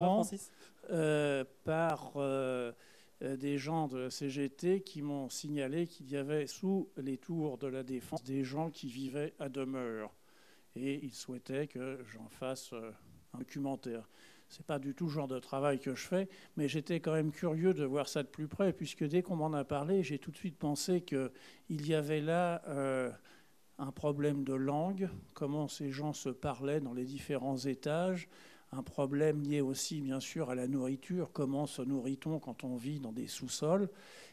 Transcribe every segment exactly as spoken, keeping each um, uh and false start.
Francis euh, par euh, des gens de la C G T qui m'ont signalé qu'il y avait sous les tours de la Défense des gens qui vivaient à demeure. Et ils souhaitaient que j'en fasse euh, un documentaire. Ce n'est pas du tout le genre de travail que je fais, mais j'étais quand même curieux de voir ça de plus près, puisque dès qu'on m'en a parlé, j'ai tout de suite pensé qu'il y avait là euh, un problème de langue, comment ces gens se parlaient dans les différents étages, un problème lié aussi, bien sûr, à la nourriture, comment se nourrit-on quand on vit dans des sous-sols.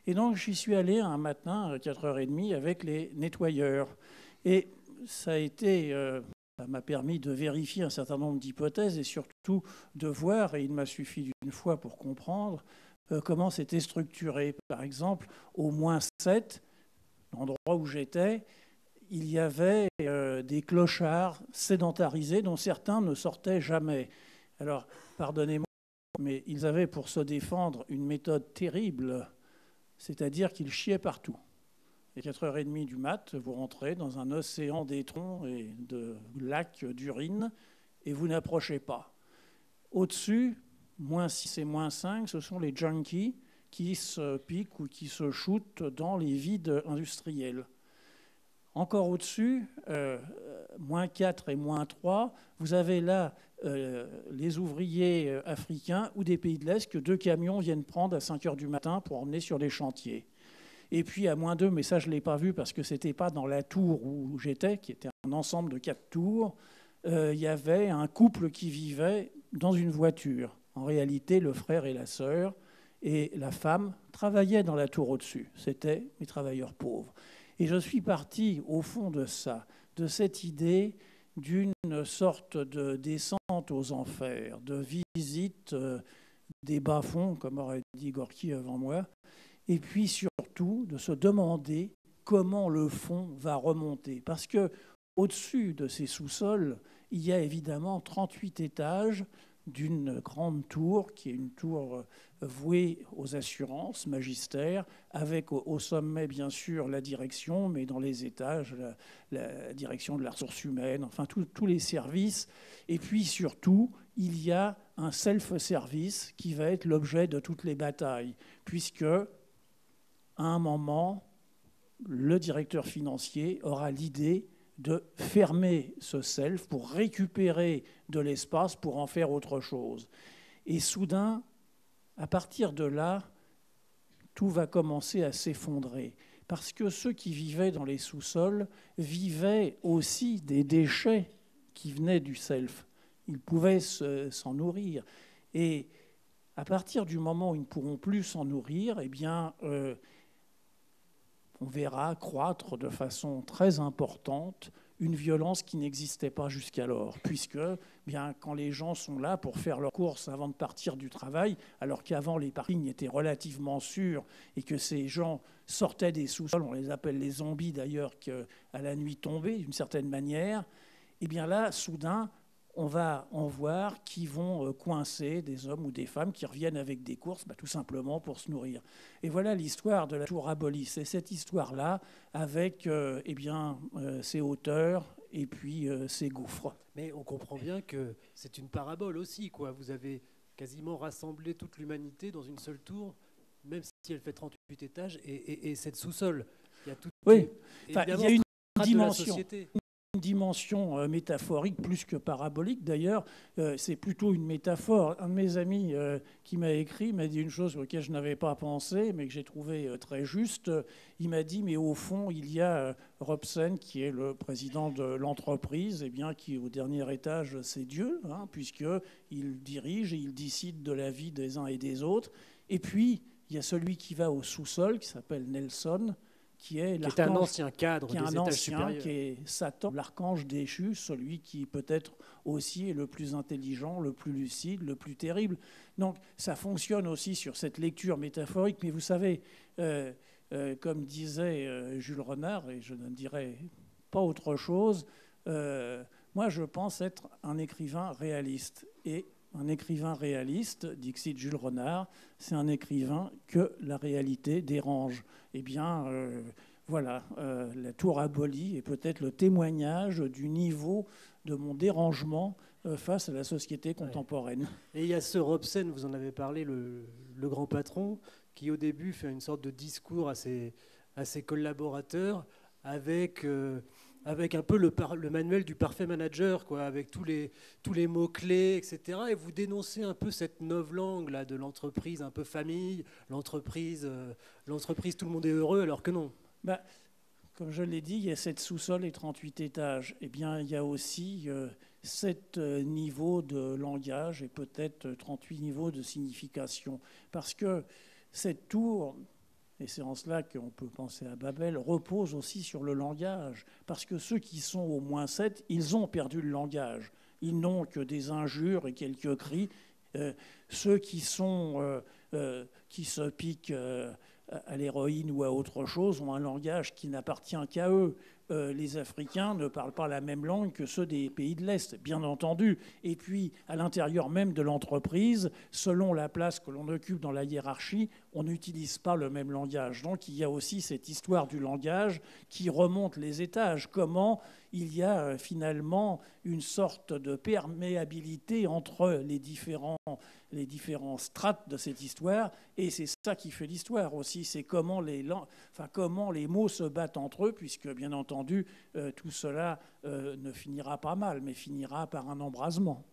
Et donc, j'y suis allé un matin, à quatre heures trente, avec les nettoyeurs. Et ça a été... Euh, Ça m'a permis de vérifier un certain nombre d'hypothèses et surtout de voir, et il m'a suffi d'une fois pour comprendre, euh, comment c'était structuré. Par exemple, au moins sept, l'endroit où j'étais, il y avait euh, des clochards sédentarisés dont certains ne sortaient jamais. Alors, pardonnez-moi, mais ils avaient pour se défendre une méthode terrible, c'est-à-dire qu'ils chiaient partout. Et quatre heures trente du mat, vous rentrez dans un océan d'étrons et de lacs d'urine et vous n'approchez pas. Au-dessus, moins six et moins cinq, ce sont les junkies qui se piquent ou qui se shootent dans les vides industriels. Encore au-dessus, euh, moins quatre et moins trois, vous avez là euh, les ouvriers africains ou des pays de l'Est que deux camions viennent prendre à cinq heures du matin pour emmener sur les chantiers. Et puis à moins deux, mais ça je ne l'ai pas vu parce que ce n'était pas dans la tour où j'étais, qui était un ensemble de quatre tours, euh, y avait un couple qui vivait dans une voiture. En réalité, le frère et la sœur, et la femme travaillaient dans la tour au-dessus. C'était les travailleurs pauvres. Et je suis parti au fond de ça, de cette idée d'une sorte de descente aux enfers, de visite euh, des bas-fonds, comme aurait dit Gorky avant moi, et puis surtout de se demander comment le fond va remonter. Parce qu'au-dessus de ces sous-sols, il y a évidemment trente-huit étages d'une grande tour, qui est une tour vouée aux assurances, magistère, avec au sommet, bien sûr, la direction, mais dans les étages, la, la direction de la ressource humaine, enfin, tout, tous les services. Et puis surtout, il y a un self-service qui va être l'objet de toutes les batailles, puisque... à un moment, le directeur financier aura l'idée de fermer ce self pour récupérer de l'espace pour en faire autre chose. Et soudain, à partir de là, tout va commencer à s'effondrer. Parce que ceux qui vivaient dans les sous-sols vivaient aussi des déchets qui venaient du self. Ils pouvaient s'en nourrir. Et à partir du moment où ils ne pourront plus s'en nourrir, eh bien... Euh, on verra croître de façon très importante une violence qui n'existait pas jusqu'alors, puisque bien, quand les gens sont là pour faire leurs courses avant de partir du travail, alors qu'avant les parkings étaient relativement sûrs et que ces gens sortaient des sous-sols, on les appelle les zombies d'ailleurs, à la nuit tombée d'une certaine manière, et bien là, soudain, on va en voir qui vont coincer des hommes ou des femmes qui reviennent avec des courses, bah, tout simplement pour se nourrir. Et voilà l'histoire de la tour abolie. C'est cette histoire-là avec euh, eh bien, euh, ses hauteurs et puis euh, ses gouffres. Mais on comprend bien que c'est une parabole aussi, quoi. Vous avez quasiment rassemblé toute l'humanité dans une seule tour, même si elle fait trente-huit étages et, et, et cette sous-sol. Il y a, tout oui. les... enfin, il y a une dimension. Une dimension euh, métaphorique plus que parabolique. D'ailleurs, euh, c'est plutôt une métaphore. Un de mes amis euh, qui m'a écrit m'a dit une chose sur laquelle je n'avais pas pensé, mais que j'ai trouvé euh, très juste. Il m'a dit, mais au fond, il y a euh, Robson, qui est le président de l'entreprise, et eh bien qui, au dernier étage, c'est Dieu, hein, puisqu'il dirige et il décide de la vie des uns et des autres. Et puis, il y a celui qui va au sous-sol, qui s'appelle Nelson, qui est, qui est un ancien cadre qui est des un étages ancien, supérieurs. Qui est Satan, l'archange déchu, celui qui peut-être aussi est le plus intelligent, le plus lucide, le plus terrible. Donc ça fonctionne aussi sur cette lecture métaphorique. Mais vous savez, euh, euh, comme disait euh, Jules Renard, et je ne dirais pas autre chose, euh, moi je pense être un écrivain réaliste. Et un écrivain réaliste, dixit Jules Renard, c'est un écrivain que la réalité dérange. Eh bien, euh, voilà, euh, la tour abolie est peut-être le témoignage du niveau de mon dérangement face à la société contemporaine. Ouais. Et il y a ce Robson, vous en avez parlé, le, le grand patron, qui au début fait une sorte de discours à ses, à ses collaborateurs avec, euh, avec un peu le, par, le manuel du parfait manager, quoi, avec tous les, tous les mots-clés, et cetera. Et vous dénoncez un peu cette novlangue là de l'entreprise un peu famille, l'entreprise, euh, l'entreprise tout le monde est heureux, alors que non. Bah, comme je l'ai dit, il y a sept sous-sols et trente-huit étages. Eh bien, il y a aussi euh, sept niveaux de langage et peut-être trente-huit niveaux de signification. Parce que cette tour, et c'est en cela qu'on peut penser à Babel, repose aussi sur le langage. Parce que ceux qui sont au moins sept, ils ont perdu le langage. Ils n'ont que des injures et quelques cris. Euh, ceux qui, sont, euh, euh, qui se piquent... Euh, à l'héroïne ou à autre chose, ont un langage qui n'appartient qu'à eux. Euh, les Africains ne parlent pas la même langue que ceux des pays de l'Est, bien entendu. Et puis, à l'intérieur même de l'entreprise, selon la place que l'on occupe dans la hiérarchie, on n'utilise pas le même langage. Donc, il y a aussi cette histoire du langage qui remonte les étages. Comment il y a euh, finalement une sorte de perméabilité entre les différents, les différents strates de cette histoire. Et c'est ça qui fait l'histoire aussi. C'est comment les, enfin, comment les mots se battent entre eux, puisque, bien entendu, entendu, euh, tout cela euh, ne finira pas mal, mais finira par un embrasement.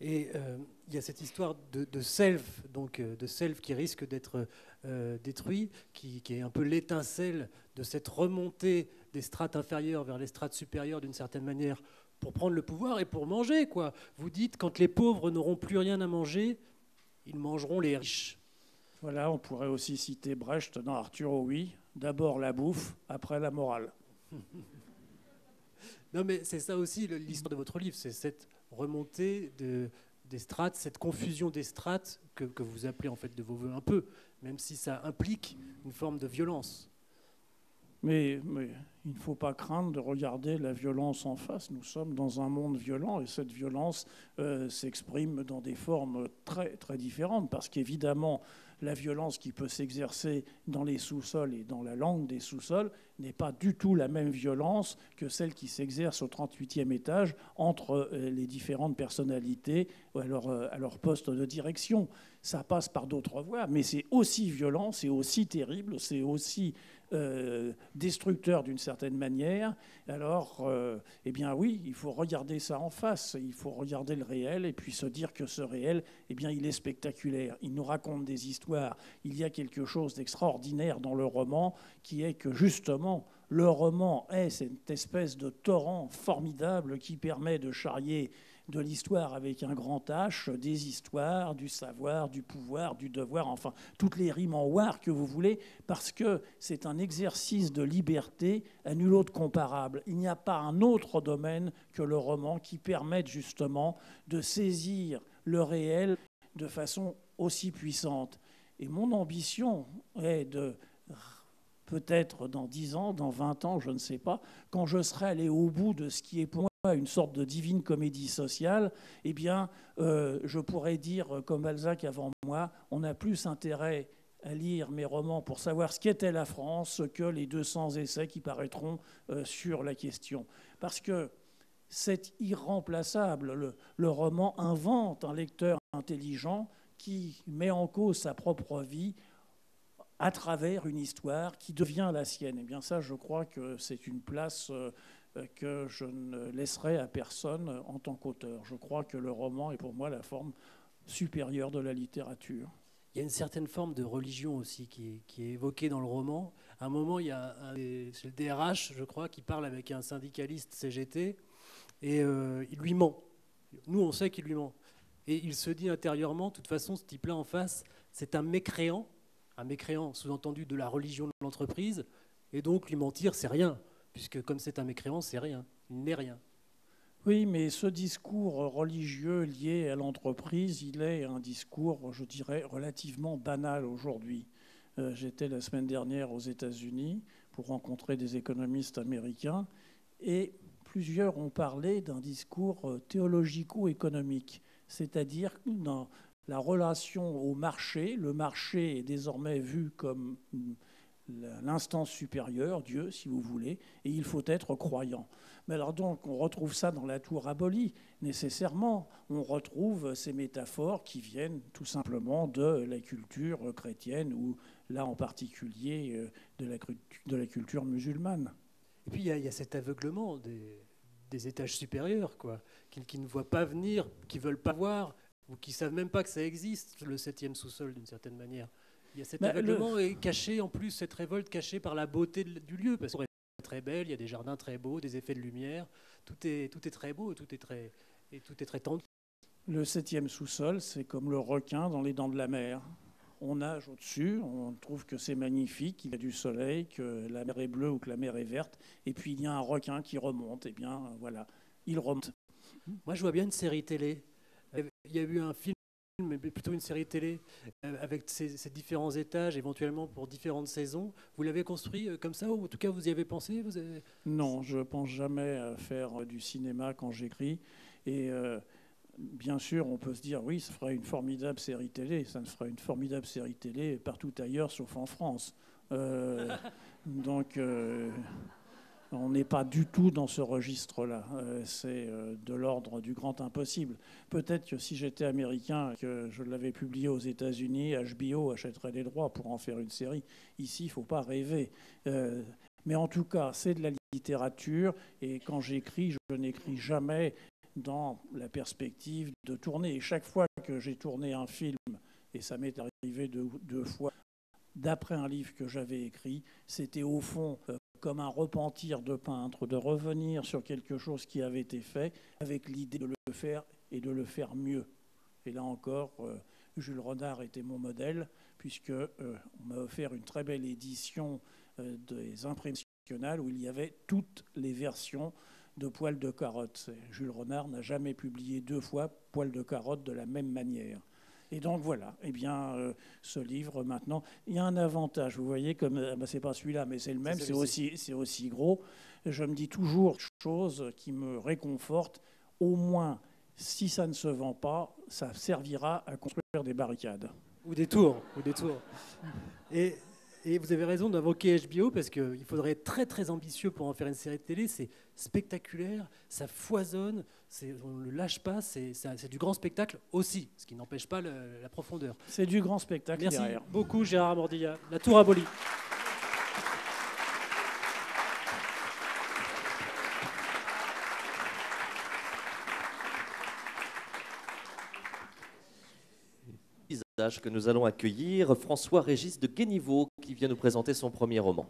Et euh, il y a cette histoire de, de self, donc de self qui risque d'être euh, détruit, qui, qui est un peu l'étincelle de cette remontée des strates inférieures vers les strates supérieures d'une certaine manière pour prendre le pouvoir et pour manger, quoi. Vous dites, quand les pauvres n'auront plus rien à manger, ils mangeront les riches. Voilà, on pourrait aussi citer Brecht dans Arthur Howie, d'abord la bouffe, après la morale. Non, mais c'est ça aussi l'histoire de votre livre, c'est cette remontée de, des strates, cette confusion des strates que, que vous appelez en fait de vos voeux un peu, même si ça implique une forme de violence. Mais, mais il ne faut pas craindre de regarder la violence en face. Nous sommes dans un monde violent et cette violence euh, s'exprime dans des formes très, très différentes parce qu'évidemment, la violence qui peut s'exercer dans les sous-sols et dans la langue des sous-sols n'est pas du tout la même violence que celle qui s'exerce au trente-huitième étage entre les différentes personnalités à leur, à leur poste de direction. Ça passe par d'autres voies, mais c'est aussi violent, c'est aussi terrible, c'est aussi euh, destructeur d'une certaine manière. Alors, euh, eh bien oui, il faut regarder ça en face, il faut regarder le réel et puis se dire que ce réel, eh bien, il est spectaculaire. Il nous raconte des histoires. Il y a quelque chose d'extraordinaire dans le roman qui est que justement, le roman est cette espèce de torrent formidable qui permet de charrier de l'histoire avec un grand H, des histoires, du savoir, du pouvoir, du devoir, enfin, toutes les rimes en war que vous voulez, parce que c'est un exercice de liberté à nul autre comparable. Il n'y a pas un autre domaine que le roman qui permette justement de saisir le réel de façon aussi puissante. Et mon ambition est de... peut-être dans dix ans, dans vingt ans, je ne sais pas, quand je serai allé au bout de ce qui est pour moi une sorte de divine comédie sociale, eh bien, euh, je pourrais dire, comme Balzac avant moi, on a plus intérêt à lire mes romans pour savoir ce qu'était la France que les deux cents essais qui paraîtront euh, sur la question. Parce que c'est irremplaçable. Le, le roman invente un lecteur intelligent qui met en cause sa propre vie à travers une histoire qui devient la sienne. Et bien ça, je crois que c'est une place que je ne laisserai à personne en tant qu'auteur. Je crois que le roman est pour moi la forme supérieure de la littérature. Il y a une certaine forme de religion aussi qui est, qui est évoquée dans le roman. À un moment, il y a un, c'est le D R H, je crois, qui parle avec un syndicaliste C G T et euh, il lui ment. Nous, on sait qu'il lui ment. Et il se dit intérieurement, de toute façon, ce type-là en face, c'est un mécréant, un mécréant, sous-entendu de la religion de l'entreprise, et donc lui mentir, c'est rien, puisque comme c'est un mécréant, c'est rien, il n'est rien. Oui, mais ce discours religieux lié à l'entreprise, il est un discours, je dirais, relativement banal aujourd'hui. Euh, j'étais la semaine dernière aux États-Unis pour rencontrer des économistes américains, et plusieurs ont parlé d'un discours théologico-économique, c'est-à-dire d'un... la relation au marché, le marché est désormais vu comme l'instance supérieure, Dieu, si vous voulez, et il faut être croyant. Mais alors donc, on retrouve ça dans La tour abolie, nécessairement. On retrouve ces métaphores qui viennent tout simplement de la culture chrétienne ou, là en particulier, de la, de la culture musulmane. Et puis, il y, y a cet aveuglement des, des étages supérieurs, quoi, qui, qui ne voient pas venir, qui ne veulent pas voir, ou qui ne savent même pas que ça existe, le septième sous-sol, d'une certaine manière. Il y a cet bah, aveuglement le... caché, en plus, cette révolte cachée par la beauté de, du lieu, parce qu'on est très belle, il y a des jardins très beaux, des effets de lumière, tout est, tout est très beau, tout est très, et tout est très tendre. Le septième sous-sol, c'est comme le requin dans les dents de la mer. On nage au-dessus, on trouve que c'est magnifique, qu'il y a du soleil, que la mer est bleue ou que la mer est verte, et puis il y a un requin qui remonte, et bien voilà, il remonte. Moi, je vois bien une série télé. Il y a eu un film, mais plutôt une série télé, avec ces, ces différents étages, éventuellement pour différentes saisons. Vous l'avez construit comme ça, ou en tout cas vous y avez pensé? Vous avez... Non, je ne pense jamais à faire du cinéma quand j'écris. Et euh, bien sûr, on peut se dire, oui, ça fera une formidable série télé. Ça ne fera une formidable série télé partout ailleurs, sauf en France. Euh, donc... Euh... On n'est pas du tout dans ce registre-là. C'est de l'ordre du grand impossible. Peut-être que si j'étais américain et que je l'avais publié aux États-Unis, H B O achèterait les droits pour en faire une série. Ici, il ne faut pas rêver. Mais en tout cas, c'est de la littérature. Et quand j'écris, je n'écris jamais dans la perspective de tourner. Et chaque fois que j'ai tourné un film, et ça m'est arrivé deux, deux fois, d'après un livre que j'avais écrit, c'était au fond... comme un repentir de peintre, de revenir sur quelque chose qui avait été fait avec l'idée de le faire et de le faire mieux. Et là encore, euh, Jules Renard était mon modèle, puisqu'on euh, m'a offert une très belle édition euh, des imprimations nationales où il y avait toutes les versions de Poil de carotte. Jules Renard n'a jamais publié deux fois Poil de carotte de la même manière. Et donc voilà, eh bien, euh, ce livre maintenant, il y a un avantage, vous voyez, comme euh, bah, c'est pas celui-là, mais c'est le même, c'est aussi, c'est aussi gros. Je me dis toujours chose qui me réconforte, au moins, si ça ne se vend pas, ça servira à construire des barricades. Ou des tours, ou des tours. Et, et vous avez raison d'invoquer H B O, parce qu'il faudrait être très très ambitieux pour en faire une série de télé, c'est spectaculaire, ça foisonne. On ne le lâche pas, c'est du grand spectacle aussi, ce qui n'empêche pas le, la profondeur. C'est du grand spectacle. Merci derrière. Beaucoup, Gérard Mordillat. La tour abolie. Visage que nous allons accueillir, François-Régis de Guenyveau, qui vient nous présenter son premier roman.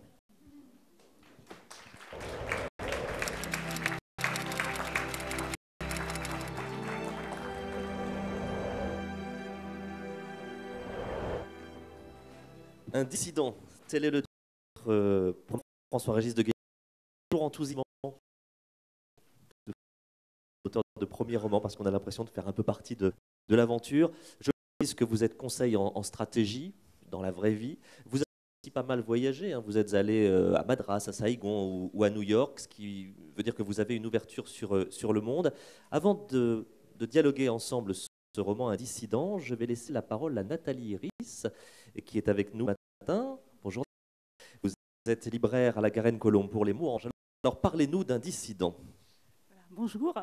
Un dissident, tel est le titre euh, pour François-Régis de Guenyveau, toujours enthousiasmant, auteur de premier roman, parce qu'on a l'impression de faire un peu partie de, de l'aventure. Je pense que vous êtes conseiller en, en stratégie, dans la vraie vie. Vous avez aussi pas mal voyagé, hein. Vous êtes allé euh, à Madras, à Saïgon ou, ou à New York, ce qui veut dire que vous avez une ouverture sur, euh, sur le monde. Avant de, de dialoguer ensemble sur ce roman Un dissident, je vais laisser la parole à Nathalie Iris, qui est avec nous maintenant. Bonjour. Vous êtes libraire à la Garenne-Colombe pour les mots. Alors, parlez-nous d'un dissident. Voilà, bonjour.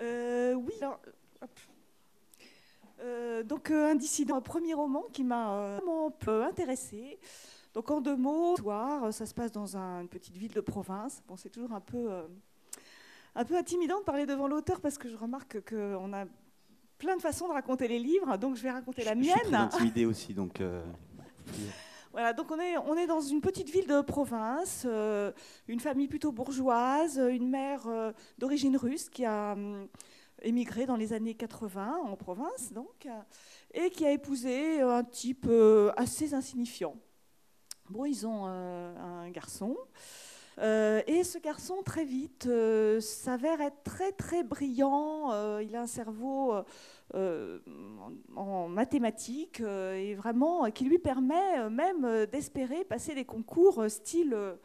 Euh, oui, alors, euh, donc euh, un dissident, un premier roman qui m'a euh, vraiment peu intéressée. Donc en deux mots, ça se passe dans un, une petite ville de province. Bon, c'est toujours un peu, euh, un peu intimidant de parler devant l'auteur parce que je remarque qu'on a plein de façons de raconter les livres. Donc je vais raconter je, la mienne. Je suis très intimidée aussi, donc... Euh... Voilà, donc on est, on est dans une petite ville de province, euh, une famille plutôt bourgeoise, une mère euh, d'origine russe qui a euh, émigré dans les années quatre-vingt en province, donc, et qui a épousé un type euh, assez insignifiant. Bon, ils ont euh, un garçon, euh, et ce garçon, très vite, euh, s'avère être très très brillant, euh, il a un cerveau... Euh, Euh, en, en mathématiques euh, et vraiment euh, qui lui permet euh, même euh, d'espérer passer des concours euh, style euh,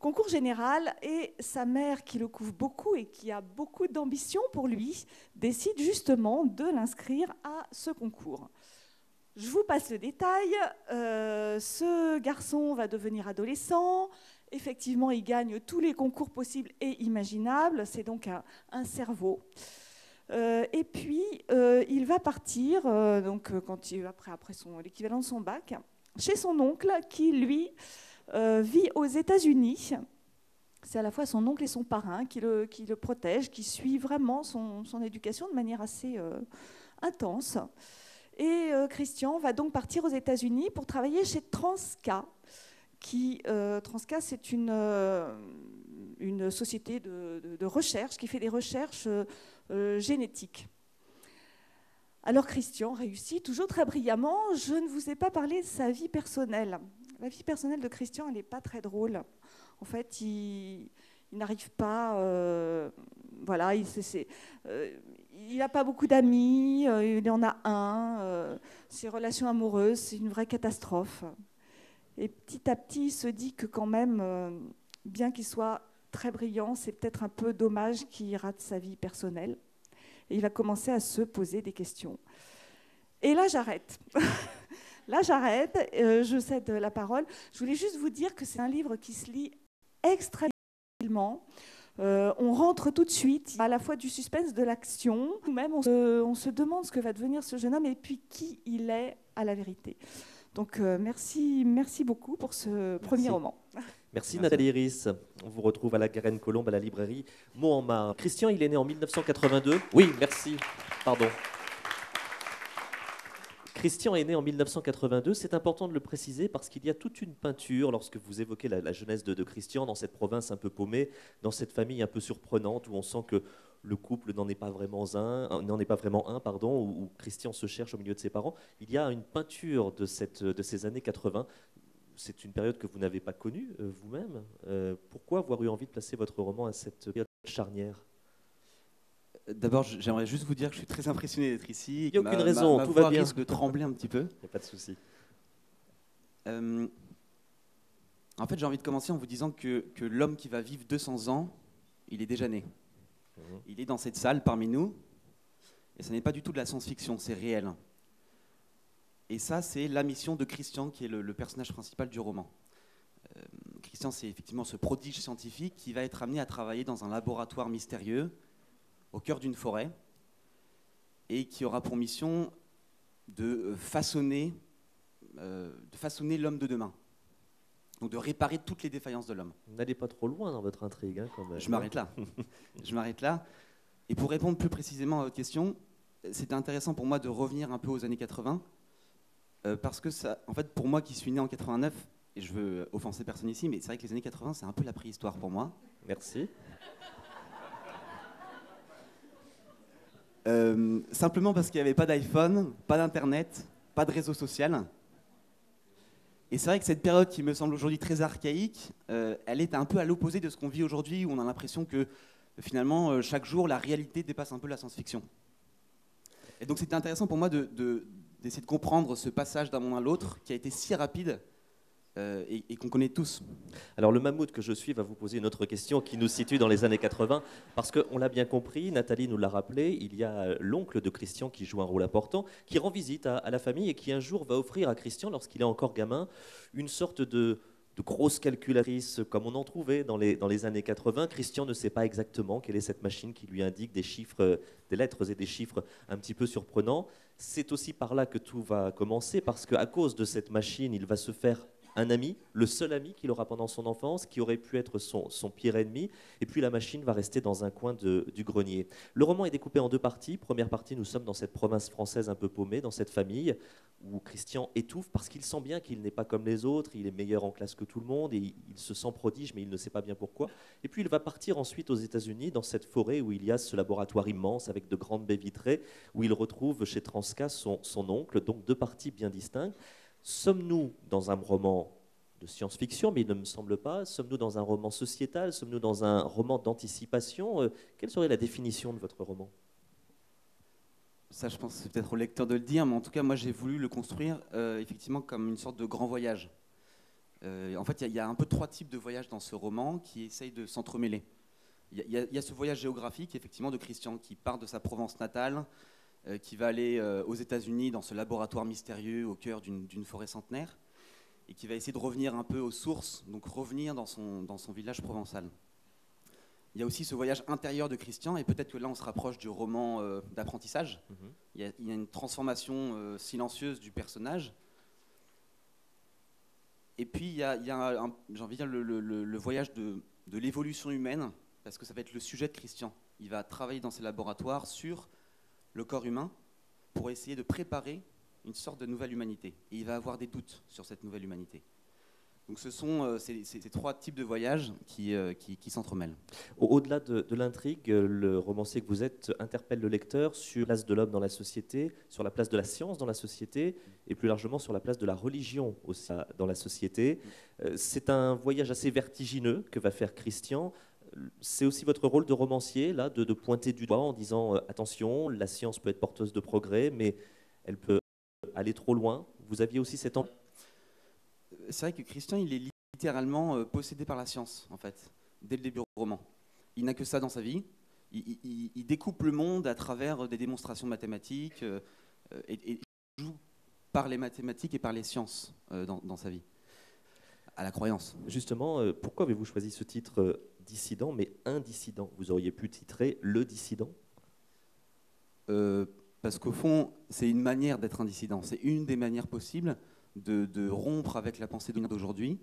concours général, et sa mère qui le couvre beaucoup et qui a beaucoup d'ambition pour lui décide justement de l'inscrire à ce concours. Je vous passe le détail. Euh, ce garçon va devenir adolescent. Effectivement, il gagne tous les concours possibles et imaginables. C'est donc un, un cerveau. Euh, et puis, euh, il va partir, euh, donc, quand il, après, après son, l'équivalent de son bac, chez son oncle qui, lui, euh, vit aux États-Unis. C'est à la fois son oncle et son parrain qui le, qui le protègent, qui suivent vraiment son, son éducation de manière assez euh, intense. Et euh, Christian va donc partir aux États-Unis pour travailler chez Transca. Qui, euh, Transca, c'est une, euh, une société de, de, de recherche qui fait des recherches euh, euh, génétiques. Alors Christian réussit toujours très brillamment. Je ne vous ai pas parlé de sa vie personnelle. La vie personnelle de Christian, elle n'est pas très drôle. En fait, il, il n'arrive pas... Euh, voilà, il c'est, euh, il n'a pas beaucoup d'amis, euh, il en a un. Euh, ses relations amoureuses, c'est une vraie catastrophe. Et petit à petit, il se dit que quand même, euh, bien qu'il soit très brillant, c'est peut-être un peu dommage qu'il rate sa vie personnelle. Et il va commencer à se poser des questions. Et là, j'arrête. Là, j'arrête. Euh, je cède la parole. Je voulais juste vous dire que c'est un livre qui se lit extrêmement. Euh, on rentre tout de suite, à la fois du suspense, de l'action. Nous-mêmes, on se, on se demande ce que va devenir ce jeune homme et puis qui il est à la vérité. Donc euh, merci, merci beaucoup pour ce merci. premier roman. Merci, merci Nathalie Iris. On vous retrouve à la Garenne-Colombe, à la librairie Mot en Main. Christian, il est né en mille neuf cent quatre-vingt-deux. Oui, merci. Pardon. Christian est né en mille neuf cent quatre-vingt-deux. C'est important de le préciser parce qu'il y a toute une peinture, lorsque vous évoquez la, la jeunesse de, de Christian, dans cette province un peu paumée, dans cette famille un peu surprenante, où on sent que le couple n'en est pas vraiment un, n'en est pas vraiment un, pardon, où Christian se cherche au milieu de ses parents. Il y a une peinture de, cette, de ces années quatre-vingts. C'est une période que vous n'avez pas connue euh, vous-même. Euh, pourquoi avoir eu envie de placer votre roman à cette période charnière ? D'abord, j'aimerais juste vous dire que je suis très impressionné d'être ici. Il n'y a aucune ma, raison, ma, ma tout va bien. Risque de trembler un petit peu. Il n'y a pas de souci. Euh, en fait, j'ai envie de commencer en vous disant que, que l'homme qui va vivre deux cents ans, il est déjà né. Il est dans cette salle parmi nous, et ce n'est pas du tout de la science-fiction, c'est réel. Et ça, c'est la mission de Christian, qui est le, le personnage principal du roman. Euh, Christian, c'est effectivement ce prodige scientifique qui va être amené à travailler dans un laboratoire mystérieux, au cœur d'une forêt, et qui aura pour mission de façonner, euh, de façonner l'homme de demain. Donc de réparer toutes les défaillances de l'homme. Vous n'allez pas trop loin dans votre intrigue, hein, quand même. Je m'arrête là. Je m'arrête là. Et pour répondre plus précisément à votre question, c'était intéressant pour moi de revenir un peu aux années quatre-vingts, euh, parce que ça, en fait, pour moi qui suis né en quatre-vingt-neuf, et je veux offenser personne ici, mais c'est vrai que les années quatre-vingts, c'est un peu la préhistoire pour moi. Merci. Euh, simplement parce qu'il n'y avait pas d'iPhone, pas d'internet, pas de réseau social. Et c'est vrai que cette période qui me semble aujourd'hui très archaïque, euh, elle est un peu à l'opposé de ce qu'on vit aujourd'hui, où on a l'impression que finalement, euh, chaque jour, la réalité dépasse un peu la science-fiction. Et donc c'était intéressant pour moi de, de, d'essayer de comprendre ce passage d'un monde à l'autre qui a été si rapide euh, et, et qu'on connaît tous. Alors le mammouth que je suis va vous poser une autre question qui nous situe dans les années quatre-vingts, parce qu'on l'a bien compris, Nathalie nous l'a rappelé, il y a l'oncle de Christian qui joue un rôle important, qui rend visite à, à la famille et qui un jour va offrir à Christian, lorsqu'il est encore gamin, une sorte de, de grosse calculatrice comme on en trouvait dans les, dans les années quatre-vingts. Christian ne sait pas exactement quelle est cette machine qui lui indique des chiffres, des lettres et des chiffres un petit peu surprenants. C'est aussi par là que tout va commencer, parce qu'à cause de cette machine, il va se faire... un ami, le seul ami qu'il aura pendant son enfance, qui aurait pu être son, son pire ennemi. Et puis la machine va rester dans un coin de, du grenier. Le roman est découpé en deux parties. Première partie, nous sommes dans cette province française un peu paumée, dans cette famille où Christian étouffe parce qu'il sent bien qu'il n'est pas comme les autres, il est meilleur en classe que tout le monde et il, il se sent prodige, mais il ne sait pas bien pourquoi. Et puis il va partir ensuite aux États-Unis dans cette forêt où il y a ce laboratoire immense avec de grandes baies vitrées, où il retrouve chez Transca son, son oncle, donc deux parties bien distinctes. Sommes-nous dans un roman de science-fiction, mais il ne me semble pas. Sommes-nous dans un roman sociétal? Sommes-nous dans un roman d'anticipation? euh, Quelle serait la définition de votre roman? Ça, je pense, c'est peut-être au lecteur de le dire, mais en tout cas, moi, j'ai voulu le construire euh, effectivement comme une sorte de grand voyage. Euh, en fait, il y, y a un peu trois types de voyages dans ce roman qui essayent de s'entremêler. Il y, y, y a ce voyage géographique, effectivement, de Christian qui part de sa Provence natale, euh, qui va aller euh, aux États-Unis dans ce laboratoire mystérieux au cœur d'une forêt centenaire et qui va essayer de revenir un peu aux sources, donc revenir dans son, dans son village provençal. Il y a aussi ce voyage intérieur de Christian, et peut-être que là on se rapproche du roman euh, d'apprentissage. Mmh. Il y a, il y a une transformation euh, silencieuse du personnage. Et puis il y a, a j'ai envie de dire, le, le, le voyage de, de l'évolution humaine, parce que ça va être le sujet de Christian. Il va travailler dans ses laboratoires sur le corps humain pour essayer de préparer une sorte de nouvelle humanité. Et il va avoir des doutes sur cette nouvelle humanité. Donc ce sont euh, ces, ces, ces trois types de voyages qui, euh, qui, qui s'entremêlent. Au-delà de, de l'intrigue, le romancier que vous êtes interpelle le lecteur sur la place de l'homme dans la société, sur la place de la science dans la société, et plus largement sur la place de la religion aussi dans la société. Euh, c'est un voyage assez vertigineux que va faire Christian. C'est aussi votre rôle de romancier, là, de, de pointer du doigt en disant euh, « Attention, la science peut être porteuse de progrès, mais elle peut aller trop loin ». Vous aviez aussi cette ambition. C'est vrai que Christian, il est littéralement euh, possédé par la science, en fait, dès le début du roman. Il n'a que ça dans sa vie. Il, il, il découpe le monde à travers des démonstrations mathématiques euh, et, et joue par les mathématiques et par les sciences euh, dans, dans sa vie, à la croyance. Justement, euh, pourquoi avez-vous choisi ce titre euh, « Dissident » mais « Un dissident » Vous auriez pu titrer « Le dissident » euh, Parce qu'au fond, c'est une manière d'être un dissident. C'est une des manières possibles. De, de rompre avec la pensée d'aujourd'hui,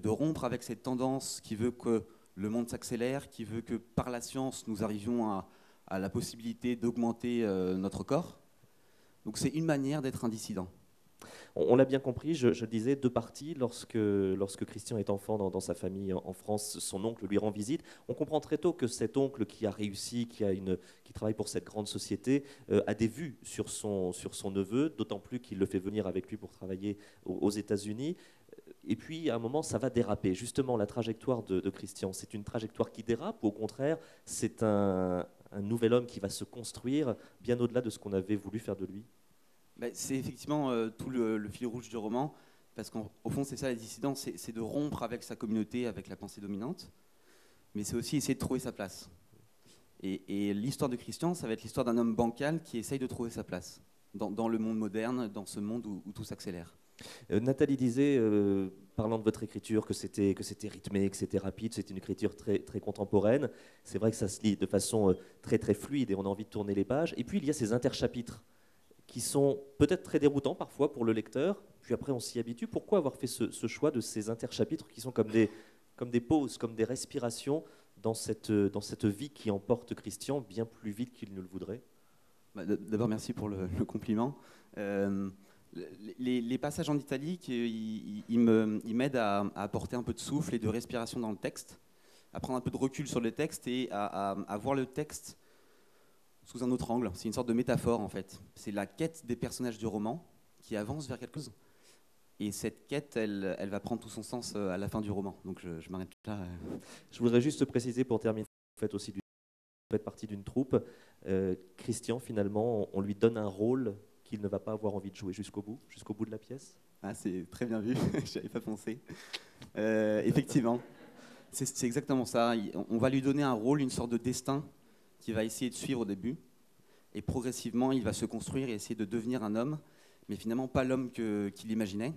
de rompre avec cette tendance qui veut que le monde s'accélère, qui veut que par la science nous arrivions à, à la possibilité d'augmenter euh, notre corps. Donc c'est une manière d'être un dissident. On, on l'a bien compris, je, je le disais, deux parties. Lorsque, lorsque Christian est enfant dans, dans sa famille en, en France, son oncle lui rend visite. On comprend très tôt que cet oncle qui a réussi, qui, a une, qui travaille pour cette grande société, euh, a des vues sur son, sur son neveu, d'autant plus qu'il le fait venir avec lui pour travailler aux, aux États-Unis. Et puis, à un moment, ça va déraper. Justement, la trajectoire de, de Christian, c'est une trajectoire qui dérape, ou au contraire, c'est un, un nouvel homme qui va se construire bien au-delà de ce qu'on avait voulu faire de lui? Ben, c'est effectivement euh, tout le, le fil rouge du roman, parce qu'au fond, c'est ça la dissidence, c'est de rompre avec sa communauté, avec la pensée dominante, mais c'est aussi essayer de trouver sa place. Et, et l'histoire de Christian, ça va être l'histoire d'un homme bancal qui essaye de trouver sa place dans, dans le monde moderne, dans ce monde où, où tout s'accélère. Euh, Nathalie disait, euh, parlant de votre écriture, que c'était que c'était rythmé, que c'était rapide, c'est une écriture très, très contemporaine. C'est vrai que ça se lit de façon euh, très, très fluide et on a envie de tourner les pages. Et puis, il y a ces interchapitres qui sont peut-être très déroutants parfois pour le lecteur, puis après on s'y habitue. Pourquoi avoir fait ce, ce choix de ces interchapitres qui sont comme des, comme des pauses, comme des respirations dans cette, dans cette vie qui emporte Christian bien plus vite qu'il ne le voudrait? Bah, d'abord, merci pour le, le compliment. Euh, les, les passages en italique, ils, ils m'aident à, à apporter un peu de souffle et de respiration dans le texte, à prendre un peu de recul sur le texte et à, à, à voir le texte sous un autre angle. C'est une sorte de métaphore, en fait. C'est la quête des personnages du roman qui avance vers quelque chose. Et cette quête, elle, elle va prendre tout son sens à la fin du roman. Donc je, je m'arrête là. Je voudrais juste préciser pour terminer, vous faites aussi du... vous faites partie d'une troupe. Euh, Christian, finalement, on lui donne un rôle qu'il ne va pas avoir envie de jouer jusqu'au bout, jusqu'au bout de la pièce. Ah, c'est très bien vu, je n'avais pas pensé. Euh, effectivement, c'est exactement ça. On va lui donner un rôle, une sorte de destin qui va essayer de suivre au début, et progressivement, il va se construire et essayer de devenir un homme, mais finalement pas l'homme qu'il imaginait,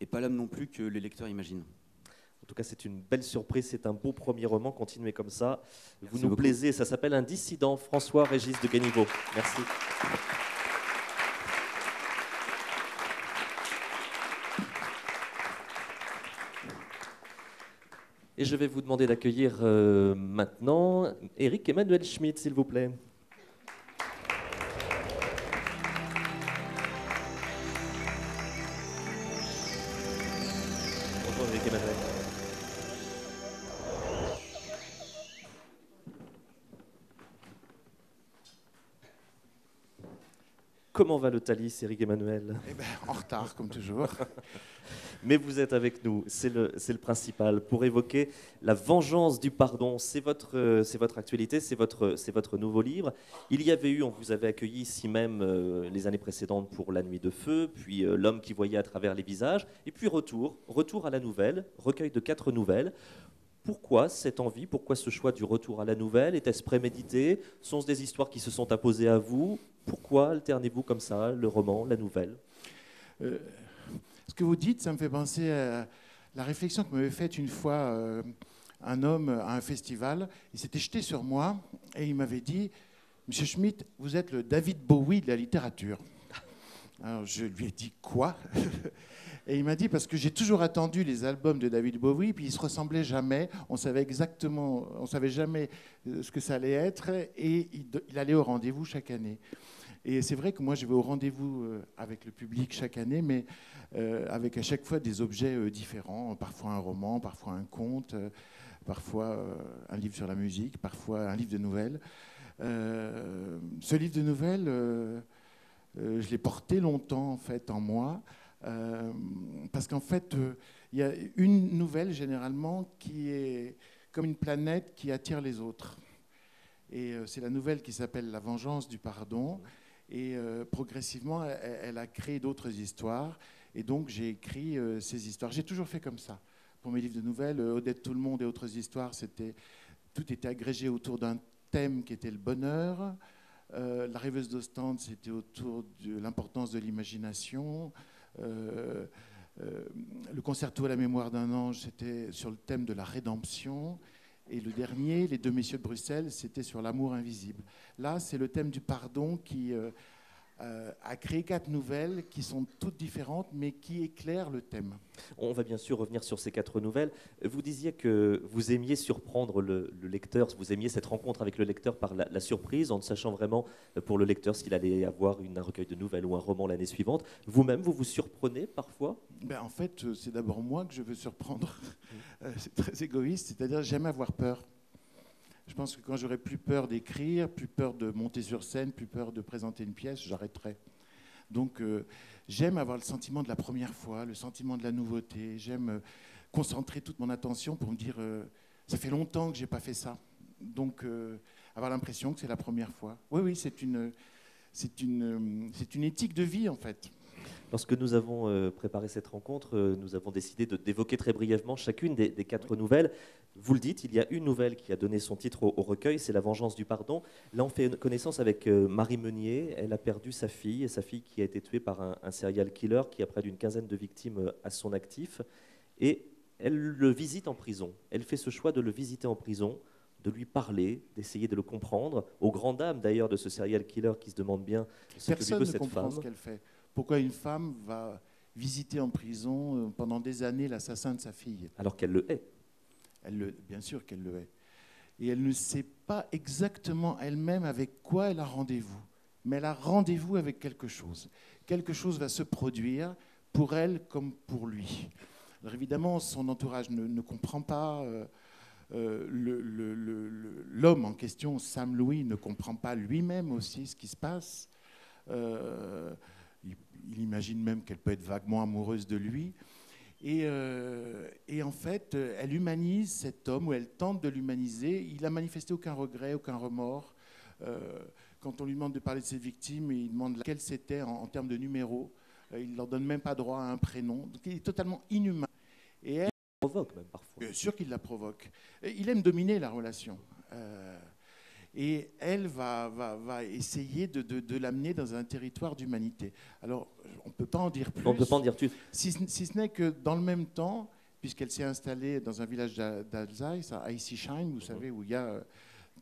et pas l'homme non plus que le lecteur imagine. En tout cas, c'est une belle surprise, c'est un beau premier roman, continuez comme ça. Merci, vous nous beaucoup. Plaisez, ça s'appelle Un dissident, François-Régis de Guenyveau. Merci. Et je vais vous demander d'accueillir euh, maintenant Eric Emmanuel Schmitt, s'il vous plaît. Bonjour Eric Emmanuel. Comment va le Thalys, Eric Emmanuel? Eh ben, en retard, comme toujours. Mais vous êtes avec nous, c'est le, c'est le principal, pour évoquer La vengeance du pardon. C'est votre, c'est votre actualité, c'est votre, c'est votre nouveau livre. Il y avait eu, on vous avait accueilli ici même euh, les années précédentes pour La nuit de feu, puis euh, L'homme qui voyait à travers les visages, et puis Retour, Retour à la nouvelle, recueil de quatre nouvelles. Pourquoi cette envie, pourquoi ce choix du retour à la nouvelle? Est-ce prémédité? Sont-ce des histoires qui se sont imposées à vous? Pourquoi alternez-vous comme ça le roman, la nouvelle? euh, Ce que vous dites, ça me fait penser à la réflexion que m'avait faite une fois euh, un homme à un festival. Il s'était jeté sur moi et il m'avait dit « Monsieur Schmitt, vous êtes le David Bowie de la littérature. » Alors je lui ai dit « Quoi ?» Et il m'a dit « Parce que j'ai toujours attendu les albums de David Bowie, puis ils ne se ressemblaient jamais. On savait exactement, on ne savait jamais ce que ça allait être, et il, il allait au rendez-vous chaque année. » Et c'est vrai que moi, je vais au rendez-vous avec le public chaque année, mais avec à chaque fois des objets différents, parfois un roman, parfois un conte, parfois un livre sur la musique, parfois un livre de nouvelles. Euh, ce livre de nouvelles, euh, je l'ai porté longtemps, en fait, en moi, euh, parce qu'en fait, il y a une nouvelle, généralement, qui est comme une planète qui attire les autres. Et c'est la nouvelle qui s'appelle « La vengeance du pardon ». Et euh, progressivement, elle, elle a créé d'autres histoires. Et donc, j'ai écrit euh, ces histoires. J'ai toujours fait comme ça. Pour mes livres de nouvelles, euh, Odette, tout le monde et autres histoires, c'était, tout était agrégé autour d'un thème qui était le bonheur. Euh, la rêveuse d'Ostende, c'était autour de l'importance de l'imagination. Euh, euh, le concerto à la mémoire d'un ange, c'était sur le thème de la rédemption. Et le dernier, Les deux messieurs de Bruxelles, c'était sur l'amour invisible. Là, c'est le thème du pardon qui euh, a créé quatre nouvelles qui sont toutes différentes, mais qui éclairent le thème. On va bien sûr revenir sur ces quatre nouvelles. Vous disiez que vous aimiez surprendre le, le lecteur, vous aimiez cette rencontre avec le lecteur par la, la surprise, en ne sachant vraiment pour le lecteur s'il allait avoir une, un recueil de nouvelles ou un roman l'année suivante. Vous-même, vous vous surprenez parfois? Ben en fait, c'est d'abord moi que je veux surprendre. Mmh. C'est très égoïste, c'est-à-dire j'aime avoir peur. Je pense que quand j'aurai plus peur d'écrire, plus peur de monter sur scène, plus peur de présenter une pièce, j'arrêterai. Donc euh, j'aime avoir le sentiment de la première fois, le sentiment de la nouveauté. J'aime euh, concentrer toute mon attention pour me dire euh, « ça fait longtemps que je n'ai pas fait ça ». Donc euh, avoir l'impression que c'est la première fois. Oui, oui, c'est une, c'est une, c'est une éthique de vie en fait. Lorsque nous avons préparé cette rencontre, nous avons décidé d'évoquer très brièvement chacune des, des quatre oui. nouvelles. Vous le dites, il y a une nouvelle qui a donné son titre au, au recueil, c'est « La vengeance du pardon ». Là, on fait connaissance avec Marie Meunier. Elle a perdu sa fille, et sa fille qui a été tuée par un, un serial killer qui a près d'une quinzaine de victimes à son actif. Et elle le visite en prison. Elle fait ce choix de le visiter en prison, de lui parler, d'essayer de le comprendre. Aux grandes dames, d'ailleurs, de ce serial killer qui se demande bien ce Personne que lui veut cette femme. Personne ne comprend ce qu'elle fait. Pourquoi une femme va visiter en prison pendant des années l'assassin de sa fille? Alors qu'elle le hait. Elle le, bien sûr qu'elle le hait. Et elle ne sait pas exactement elle-même avec quoi elle a rendez-vous. Mais elle a rendez-vous avec quelque chose. Quelque chose va se produire pour elle comme pour lui. Alors évidemment, son entourage ne, ne comprend pas. Euh, euh, le, le, le, le, l'homme en question, Sam Louis, ne comprend pas lui-même aussi ce qui se passe. Euh, Il imagine même qu'elle peut être vaguement amoureuse de lui. Et, euh, et en fait, elle humanise cet homme, ou elle tente de l'humaniser. Il n'a manifesté aucun regret, aucun remords. Euh, quand on lui demande de parler de ses victimes, il demande laquelle c'était en, en termes de numéro. Euh, il ne leur donne même pas droit à un prénom. Donc il est totalement inhumain. Et elle, il la provoque même parfois. Bien sûr qu'il la provoque. Il aime dominer la relation. Euh, Et elle va, va, va essayer de, de, de l'amener dans un territoire d'humanité. Alors, on ne peut pas en dire plus. On peut pas en dire plus. Si, si ce n'est que dans le même temps, puisqu'elle s'est installée dans un village d'Alsace, à Eisisheim, vous savez, où il y a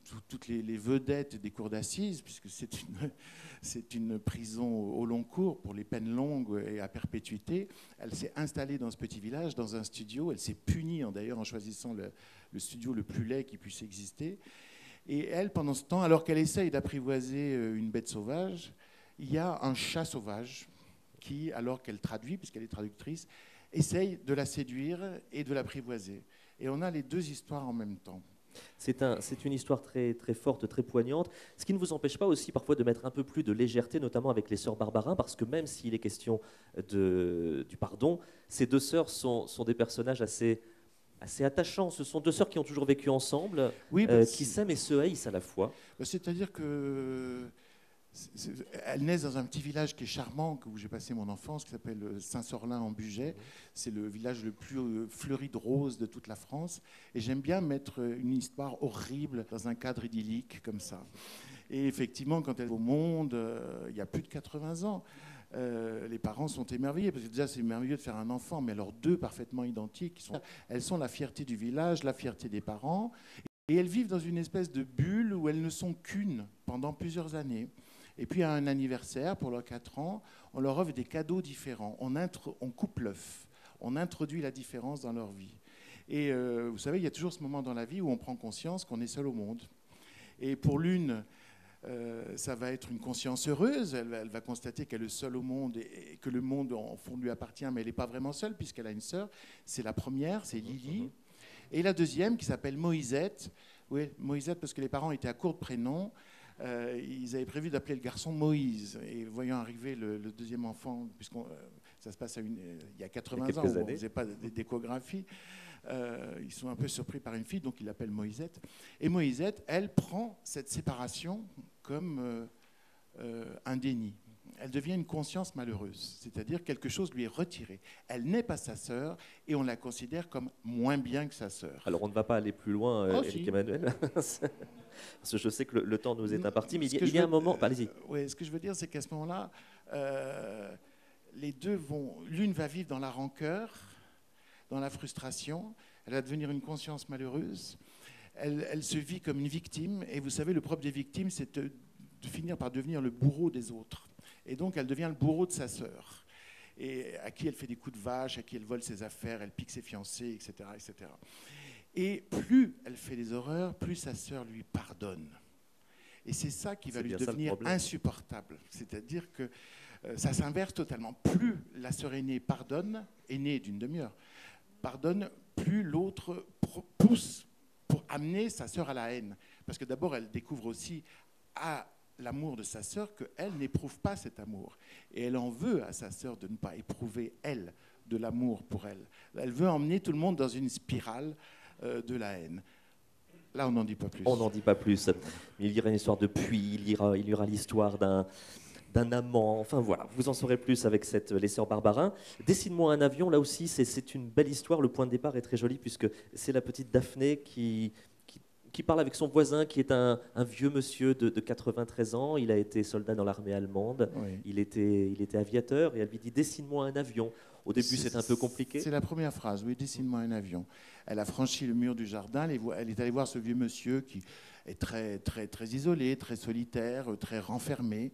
tout, toutes les, les vedettes des cours d'assises, puisque c'est une, c'est une prison au long cours pour les peines longues et à perpétuité. Elle s'est installée dans ce petit village, dans un studio. Elle s'est punie, d'ailleurs, en choisissant le, le studio le plus laid qui puisse exister. Et elle, pendant ce temps, alors qu'elle essaye d'apprivoiser une bête sauvage, il y a un chat sauvage qui, alors qu'elle traduit, puisqu'elle est traductrice, essaye de la séduire et de l'apprivoiser. Et on a les deux histoires en même temps. C'est un, c'est une histoire très, très forte, très poignante, ce qui ne vous empêche pas aussi parfois de mettre un peu plus de légèreté, notamment avec les sœurs Barbarin, parce que même s'il est question de, du pardon, ces deux sœurs sont, sont des personnages assez... assez attachant. Ce sont deux sœurs qui ont toujours vécu ensemble, oui, bah, euh, qui s'aiment et se haïssent à la fois. C'est-à-dire qu'elles naissent dans un petit village qui est charmant, où j'ai passé mon enfance, qui s'appelle Saint-Sorlin-en-Bugey. C'est le village le plus fleuri de roses de toute la France. Et j'aime bien mettre une histoire horrible dans un cadre idyllique comme ça. Et effectivement, quand elle est au monde, euh, il y a plus de quatre-vingts ans, euh, les parents sont émerveillés, parce que déjà, c'est merveilleux de faire un enfant, mais alors deux parfaitement identiques, qui sont, elles sont la fierté du village, la fierté des parents, et elles vivent dans une espèce de bulle où elles ne sont qu'une pendant plusieurs années. Et puis, à un anniversaire, pour leurs quatre ans, on leur offre des cadeaux différents. On, intro, on coupe l'œuf, on introduit la différence dans leur vie. Et euh, vous savez, il y a toujours ce moment dans la vie où on prend conscience qu'on est seul au monde. Et pour l'une, euh, ça va être une conscience heureuse. Elle, elle va constater qu'elle est seule au monde et, et que le monde, en fond, lui appartient, mais elle n'est pas vraiment seule puisqu'elle a une sœur. C'est la première, c'est Lily. Et la deuxième, qui s'appelle Moisette. Oui, Moisette, parce que les parents étaient à court de prénoms. Euh, ils avaient prévu d'appeler le garçon Moïse. Et voyant arriver le, le deuxième enfant, puisque euh, ça se passe à une, euh, il y a quatre-vingts ans, on ne faisait pas d'échographie, euh, ils sont un peu surpris par une fille, donc ils l'appellent Moisette. Et Moisette, elle prend cette séparation comme euh, euh, un déni. Elle devient une conscience malheureuse, c'est-à-dire quelque chose lui est retiré. Elle n'est pas sa sœur et on la considère comme moins bien que sa sœur. Alors on ne va pas aller plus loin, euh, oh, Eric si. Emmanuel. Parce que je sais que le, le temps nous est imparti, mais il y a, il y a veux, un moment... Euh, Allez-y. Oui, ce que je veux dire, c'est qu'à ce moment-là, euh, les deux vont... L'une va vivre dans la rancœur, dans la frustration. Elle va devenir une conscience malheureuse. Elle, elle se vit comme une victime. Et vous savez, le propre des victimes, c'est de, de finir par devenir le bourreau des autres. Et donc, elle devient le bourreau de sa sœur. Et à qui elle fait des coups de vache, à qui elle vole ses affaires, elle pique ses fiancés, et cetera, et cetera. Et plus elle fait des horreurs, plus sa sœur lui pardonne. Et c'est ça qui va lui devenir insupportable. C'est-à-dire que euh, ça s'inverse totalement. Plus la sœur aînée pardonne, aînée d'une demi-heure, pardonne, plus l'autre pousse pour amener sa sœur à la haine. Parce que d'abord, elle découvre aussi à l'amour de sa sœur qu'elle n'éprouve pas cet amour. Et elle en veut à sa sœur de ne pas éprouver, elle, de l'amour pour elle. Elle veut emmener tout le monde dans une spirale de la haine. Là, on n'en dit pas plus. On n'en dit pas plus. Il lira une histoire de puits, il lira, il lira l'histoire d'un d'un amant. Enfin, voilà, vous en saurez plus avec cette Les Sœurs Barbarin. Dessine-moi un avion, là aussi, c'est une belle histoire. Le point de départ est très joli, puisque c'est la petite Daphné qui, qui, qui parle avec son voisin, qui est un, un vieux monsieur de, de quatre-vingt-treize ans. Il a été soldat dans l'armée allemande. Oui. Il était, il était aviateur. Et elle lui dit, dessine-moi un avion. Au début, c'est un peu compliqué. C'est la première phrase, oui, dessine-moi un avion. Elle a franchi le mur du jardin, elle est allée voir ce vieux monsieur qui est très, très, très isolé, très solitaire, très renfermé.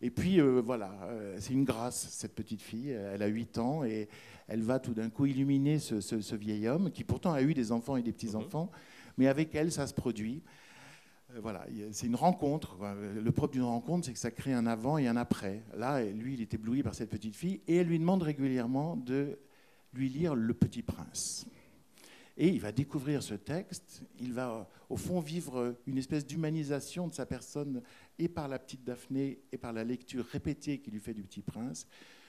Et puis, euh, voilà, euh, c'est une grâce, cette petite fille. Elle a huit ans et elle va tout d'un coup illuminer ce, ce, ce vieil homme qui pourtant a eu des enfants et des petits-enfants, mmh. mais avec elle, ça se produit. Voilà, c'est une rencontre. Le propre d'une rencontre, c'est que ça crée un avant et un après. Là, lui, il est ébloui par cette petite fille et elle lui demande régulièrement de lui lire Le Petit Prince. Et il va découvrir ce texte. Il va, au fond, vivre une espèce d'humanisation de sa personne et par la petite Daphné et par la lecture répétée qu'il lui fait du Petit Prince,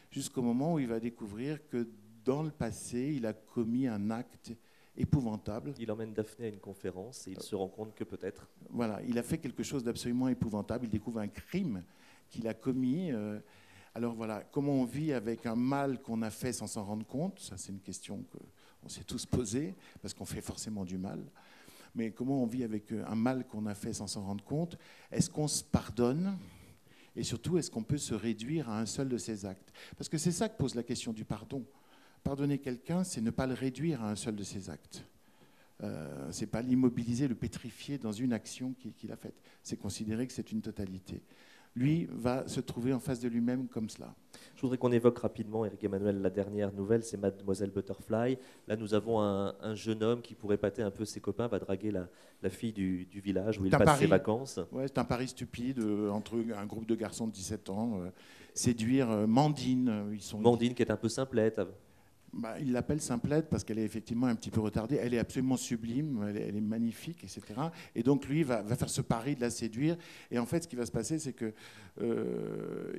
jusqu'au moment où il va découvrir que dans le passé, il a commis un acte épouvantable. Il emmène Daphné à une conférence et il se rend compte que peut-être... Voilà, il a fait quelque chose d'absolument épouvantable. Il découvre un crime qu'il a commis. Alors voilà, comment on vit avec un mal qu'on a fait sans s'en rendre compte? Ça, c'est une question qu'on s'est tous posée, parce qu'on fait forcément du mal. Mais comment on vit avec un mal qu'on a fait sans s'en rendre compte? Est-ce qu'on se pardonne? Et surtout, est-ce qu'on peut se réduire à un seul de ses actes? Parce que c'est ça que pose la question du pardon. Pardonner quelqu'un, c'est ne pas le réduire à un seul de ses actes. Euh, c'est pas l'immobiliser, le pétrifier dans une action qu'il a faite. C'est considérer que c'est une totalité. Lui va se trouver en face de lui-même comme cela. Je voudrais qu'on évoque rapidement, Eric Emmanuel, la dernière nouvelle, c'est Mademoiselle Butterfly. Là, nous avons un, un jeune homme qui, pour épater un peu ses copains, va draguer la, la fille du, du village où il passe ses vacances. Ouais, c'est un pari stupide euh, entre un groupe de garçons de dix-sept ans. Euh, séduire euh, Mandine. Ils sont... Mandine qui est un peu simplette. Bah, il l'appelle Simplette parce qu'elle est effectivement un petit peu retardée. Elle est absolument sublime, elle est, elle est magnifique, et cetera. Et donc lui va, va faire ce pari de la séduire. Et en fait, ce qui va se passer, c'est que, euh,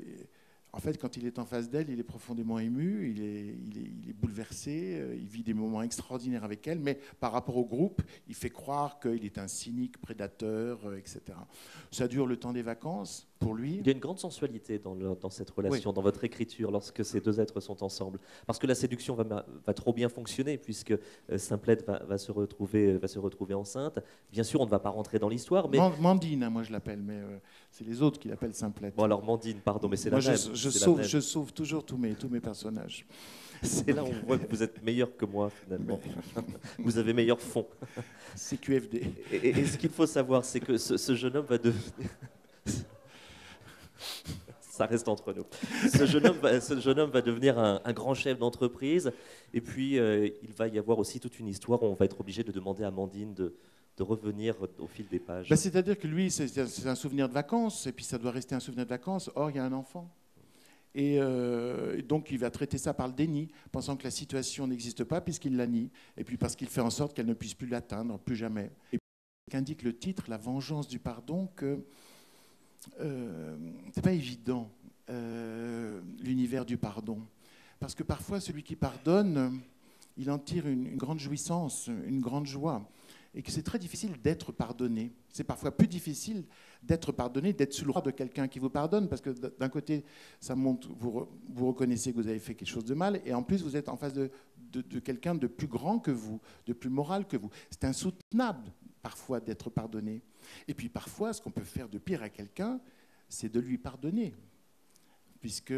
en fait, quand il est en face d'elle, il est profondément ému, il est, il est, il est bouleversé, il vit des moments extraordinaires avec elle. Mais par rapport au groupe, il fait croire qu'il est un cynique prédateur, et cetera. Ça dure le temps des vacances. pour lui. Il y a une grande sensualité dans, le, dans cette relation, oui. dans votre écriture, lorsque ces deux êtres sont ensemble. Parce que la séduction va, va trop bien fonctionner, puisque euh, Simplette va, va, se retrouver, va se retrouver enceinte. Bien sûr, on ne va pas rentrer dans l'histoire, mais... Mandine, hein, moi je l'appelle, mais euh, c'est les autres qui l'appellent Simplette. Bon alors Mandine, pardon, mais c'est la, je, même, je, sauve, la même. Je sauve toujours tous mes, tous mes personnages. C'est là où on voit que vous êtes meilleur que moi, finalement. Bon. Vous avez meilleur fond. C'est Q F D. Et, et, et ce qu'il faut savoir, c'est que ce, ce jeune homme va devenir... Ça reste entre nous. Ce jeune homme va, ce jeune homme va devenir un, un grand chef d'entreprise. Et puis, euh, il va y avoir aussi toute une histoire où on va être obligé de demander à Mandine de... de revenir au fil des pages. Bah, c'est-à-dire que lui, c'est un souvenir de vacances, et puis ça doit rester un souvenir de vacances. Or, il y a un enfant. Et euh, donc, il va traiter ça par le déni, pensant que la situation n'existe pas, puisqu'il la nie, et puis parce qu'il fait en sorte qu'elle ne puisse plus l'atteindre, plus jamais. Et qu'indique le titre, La vengeance du pardon, que euh, c'est pas évident, euh, l'univers du pardon. Parce que parfois, celui qui pardonne, il en tire une, une grande jouissance, une grande joie. Et que c'est très difficile d'être pardonné. C'est parfois plus difficile d'être pardonné, d'être sous le droit de quelqu'un qui vous pardonne, parce que d'un côté, ça montre, vous, vous reconnaissez que vous avez fait quelque chose de mal, et en plus, vous êtes en face de, de, de quelqu'un de plus grand que vous, de plus moral que vous. C'est insoutenable, parfois, d'être pardonné. Et puis, parfois, ce qu'on peut faire de pire à quelqu'un, c'est de lui pardonner, puisque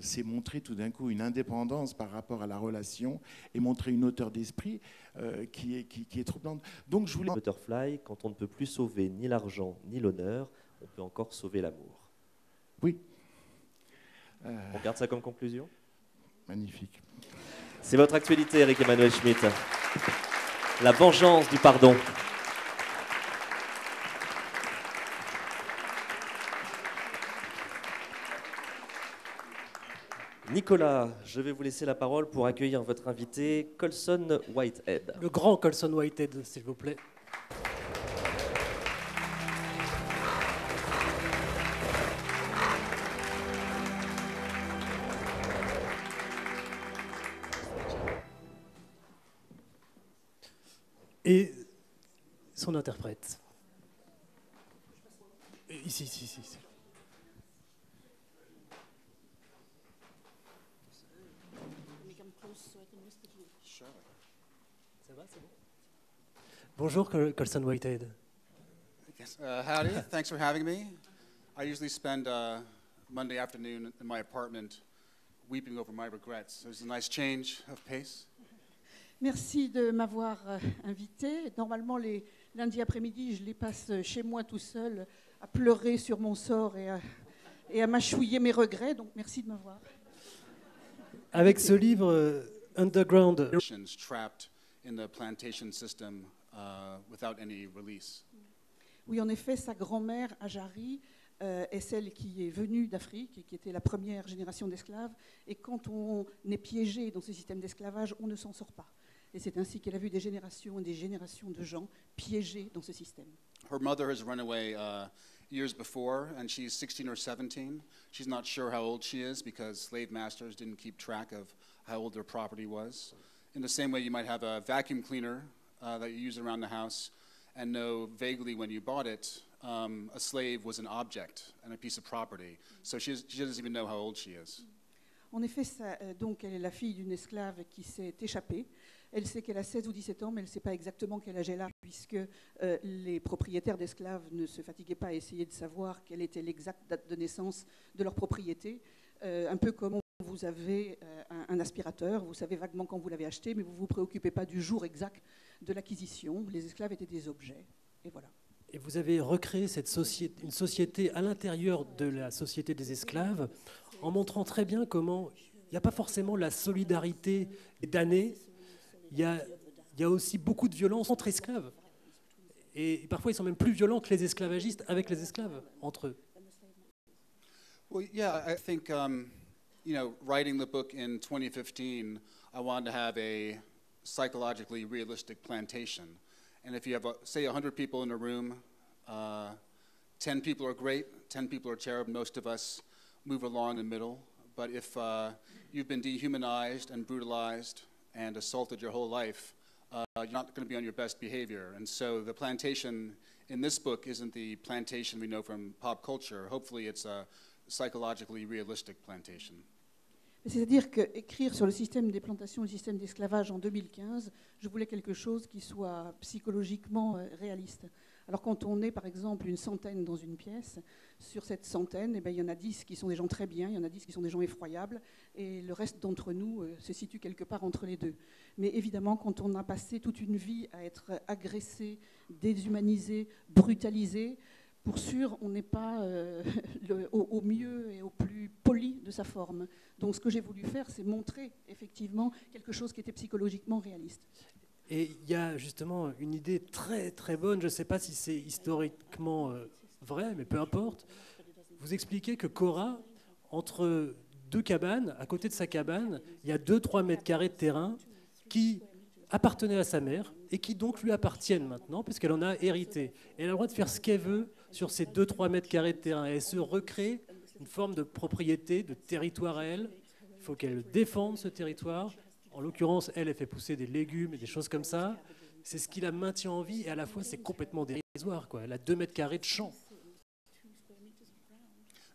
c'est montrer tout d'un coup une indépendance par rapport à la relation et montrer une hauteur d'esprit euh, qui, est, qui, qui est troublante. Donc je voulais... Butterfly, quand on ne peut plus sauver ni l'argent ni l'honneur, on peut encore sauver l'amour. Oui. Euh... On garde ça comme conclusion ? Magnifique. C'est votre actualité, Eric Emmanuel Schmitt. La vengeance du pardon. Nicolas, je vais vous laisser la parole pour accueillir votre invité, Colson Whitehead. Le grand Colson Whitehead, s'il vous plaît. Et son interprète. Ici, ici, ici. ici. Bonjour, Colson Whitehead. Yes, uh, howdy, thanks for having me. I usually spend uh, Monday afternoon in my apartment weeping over my regrets. So it was a nice change of pace. Merci de m'avoir invité. Normalement, les lundis après-midi, je les passe chez moi tout seul à pleurer sur mon sort et à, et à mâchouiller mes regrets. Donc, merci de m'avoir. Avec ce livre, euh, Underground... Trapped in the plantation system. Uh, without any release. Oui, en effet, sa grand-mère, Ajari, euh, est celle qui est venue d'Afrique et qui était la première génération d'esclaves. Et quand on est piégé dans ce système d'esclavage, on ne s'en sort pas. Et c'est ainsi qu'elle a vu des générations et des générations de gens piégés dans ce système. Her mother has run away uh, years before, and she's sixteen or seventeen. She's not sure how old she is because slave masters didn't keep track of how old their property was. In the same way, you might have a vacuum cleaner Uh, that you use around the house and know vaguely when you bought it, um, a slave was an object and a piece of property. So she, is, she doesn't even know how old she is. En effet, ça, euh, donc elle est la fille d'une esclave qui s'est échappée. Elle sait qu'elle a seize ou dix-sept ans, mais elle ne sait pas exactement quel âge elle a, puisque euh, les propriétaires d'esclaves ne se fatiguaient pas à essayer de savoir quelle était l'exacte date de naissance de leur propriété, euh, un peu comme on vous avez euh, un, un aspirateur, vous savez vaguement quand vous l'avez acheté, mais vous ne vous préoccupez pas du jour exact de l'acquisition. Les esclaves étaient des objets, et voilà. Et vous avez recréé cette société, une société à l'intérieur de la société des esclaves, en montrant très bien comment il n'y a pas forcément la solidarité d'années, il y a, il y a aussi beaucoup de violence entre esclaves. Et parfois, ils sont même plus violents que les esclavagistes avec les esclaves, entre eux. Well, yeah, I think, um... You know, writing the book in twenty fifteen, I wanted to have a psychologically realistic plantation. And if you have, a, say, one hundred people in a room, uh, ten people are great, ten people are terrible. Most of us move along in the middle. But if uh, you've been dehumanized and brutalized and assaulted your whole life, uh, you're not going to be on your best behavior. And so the plantation in this book isn't the plantation we know from pop culture. Hopefully it's a psychologically realistic plantation. C'est-à-dire qu'écrire sur le système des plantations, le système d'esclavage en deux mille quinze, je voulais quelque chose qui soit psychologiquement réaliste. Alors quand on est par exemple une centaine dans une pièce, sur cette centaine, eh ben, il y en a dix qui sont des gens très bien, il y en a dix qui sont des gens effroyables, et le reste d'entre nous euh, se situe quelque part entre les deux. Mais évidemment, quand on a passé toute une vie à être agressé, déshumanisé, brutalisé, pour sûr, on n'est pas euh, le, au, au mieux et au plus poli de sa forme. Donc ce que j'ai voulu faire, c'est montrer effectivement quelque chose qui était psychologiquement réaliste. Et il y a justement une idée très très bonne, je ne sais pas si c'est historiquement euh, vrai, mais peu importe. Vous expliquez que Cora, entre deux cabanes, à côté de sa cabane, il y a deux à trois mètres carrés de terrain qui appartenaient à sa mère et qui donc lui appartiennent maintenant, puisqu'elle en a hérité. Et elle a le droit de faire ce qu'elle veut sur ces deux à trois mètres carrés de terrain. Et elle se recrée une forme de propriété, de territoire à elle. Il faut qu'elle défende ce territoire. En l'occurrence, elle, elle fait pousser des légumes et des choses comme ça. C'est ce qui la maintient en vie, et à la fois, c'est complètement dérisoire, quoi. Elle a deux mètres carrés de champ.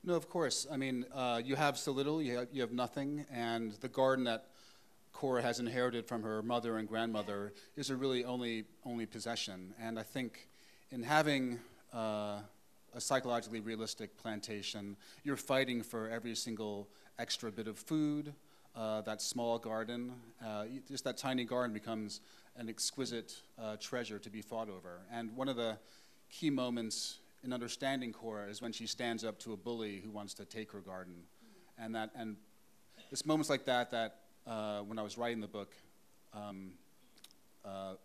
No, of course. I mean, uh, you have so little, you have, you have nothing, and the garden that Cora has inherited from her mother and grandmother is her really only only possession. And I think in having uh, a psychologically realistic plantation, you're fighting for every single extra bit of food. Uh, that small garden, uh, just that tiny garden becomes an exquisite uh, treasure to be fought over. And one of the key moments in understanding Cora is when she stands up to a bully who wants to take her garden. And that, and it's moments like that that, uh, when I was writing the book, um, uh,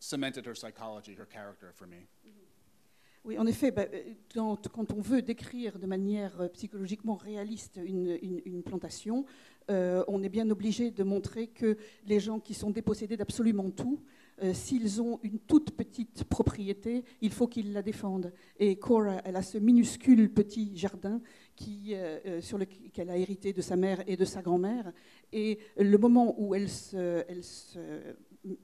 cemented her psychology, her character for me. Oui, en effet, bah, quand, quand on veut décrire de manière psychologiquement réaliste une, une, une plantation, euh, on est bien obligé de montrer que les gens qui sont dépossédés d'absolument tout, euh, s'ils ont une toute petite propriété, il faut qu'ils la défendent. Et Cora, elle a ce minuscule petit jardin qui, euh, sur lequel elle a hérité de sa mère et de sa grand-mère. Et le moment où elle se, elle se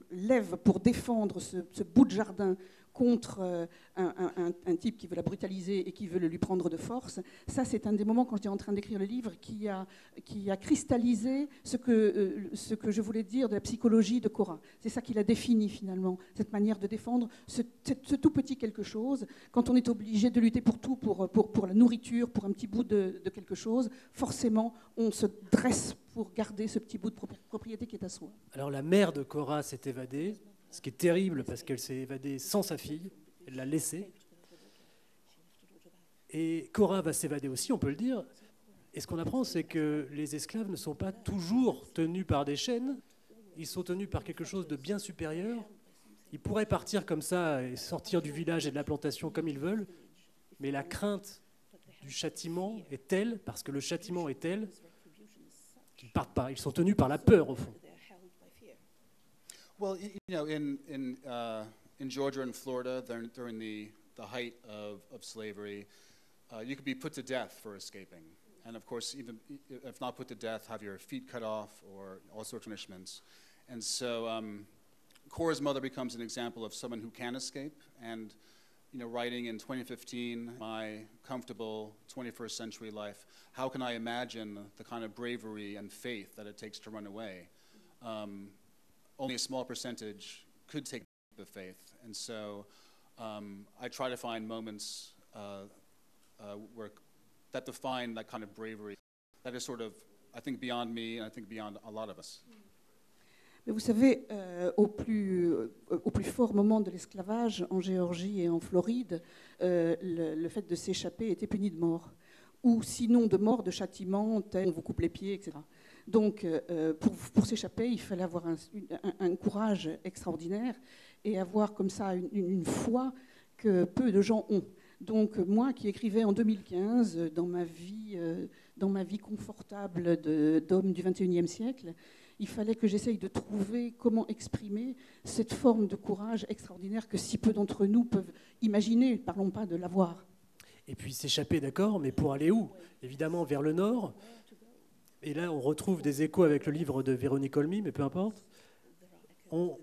lève pour défendre ce, ce bout de jardin contre euh, un, un, un type qui veut la brutaliser et qui veut le lui prendre de force. Ça, c'est un des moments, quand j'étais en train d'écrire le livre, qui a, qui a cristallisé ce que, euh, ce que je voulais dire de la psychologie de Cora. C'est ça qui l'a défini, finalement, cette manière de défendre ce, ce, ce tout petit quelque chose. Quand on est obligé de lutter pour tout, pour, pour, pour la nourriture, pour un petit bout de, de quelque chose, forcément, on se dresse pour garder ce petit bout de propriété qui est à soi. Alors, la mère de Cora s'est évadée, ce qui est terrible parce qu'elle s'est évadée sans sa fille, elle l'a laissée. Et Cora va s'évader aussi, on peut le dire. Et ce qu'on apprend, c'est que les esclaves ne sont pas toujours tenus par des chaînes, ils sont tenus par quelque chose de bien supérieur. Ils pourraient partir comme ça et sortir du village et de la plantation comme ils veulent, mais la crainte du châtiment est telle, parce que le châtiment est tel, qu'ils ne partent pas. Ils sont tenus par la peur, au fond. Well, you know, in in uh, in Georgia and Florida, during, during the the height of of slavery, uh, you could be put to death for escaping, and of course, even if not put to death, have your feet cut off or all sorts of punishments. And so, um, Cora's mother becomes an example of someone who can escape. And you know, writing in twenty fifteen, my comfortable twenty-first century life, how can I imagine the kind of bravery and faith that it takes to run away? Um, Only a small percentage could take the faith, and so um, I try to find moments uh, uh, where that define that kind of bravery that is sort of, I think, beyond me, and I think beyond a lot of us. Mais vous savez, euh, au, plus, euh, au plus fort moment de l'esclavage en Géorgie et en Floride, euh, le, le fait de s'échapper était puni de mort, ou sinon de mort, de châtiment, tel on vous coupe les pieds, et cetera. Donc, euh, pour, pour s'échapper, il fallait avoir un, un, un courage extraordinaire et avoir comme ça une, une foi que peu de gens ont. Donc, moi qui écrivais en deux mille quinze, dans ma vie, euh, dans ma vie confortable d'homme du vingt et unième siècle, il fallait que j'essaye de trouver comment exprimer cette forme de courage extraordinaire que si peu d'entre nous peuvent imaginer, parlons pas de l'avoir. Et puis s'échapper, d'accord, mais pour aller où? Évidemment, vers le nord. Et là, on retrouve des échos avec le livre de Véronique Olmy, mais peu importe. On,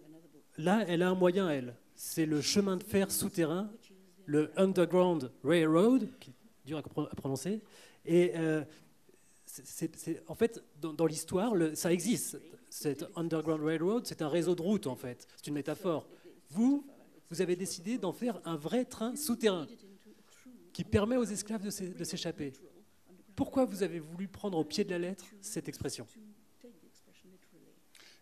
là, elle a un moyen, elle. C'est le chemin de fer souterrain le Underground Railroad, qui est dur à, à prononcer. Et euh, c'est, c'est, en fait, dans, dans l'histoire, le, ça existe. Cet Underground Railroad, c'est un réseau de routes, en fait. C'est une métaphore. Vous, vous avez décidé d'en faire un vrai train souterrain qui permet aux esclaves de s'échapper. Pourquoi vous avez voulu prendre au pied de la lettre cette expression ?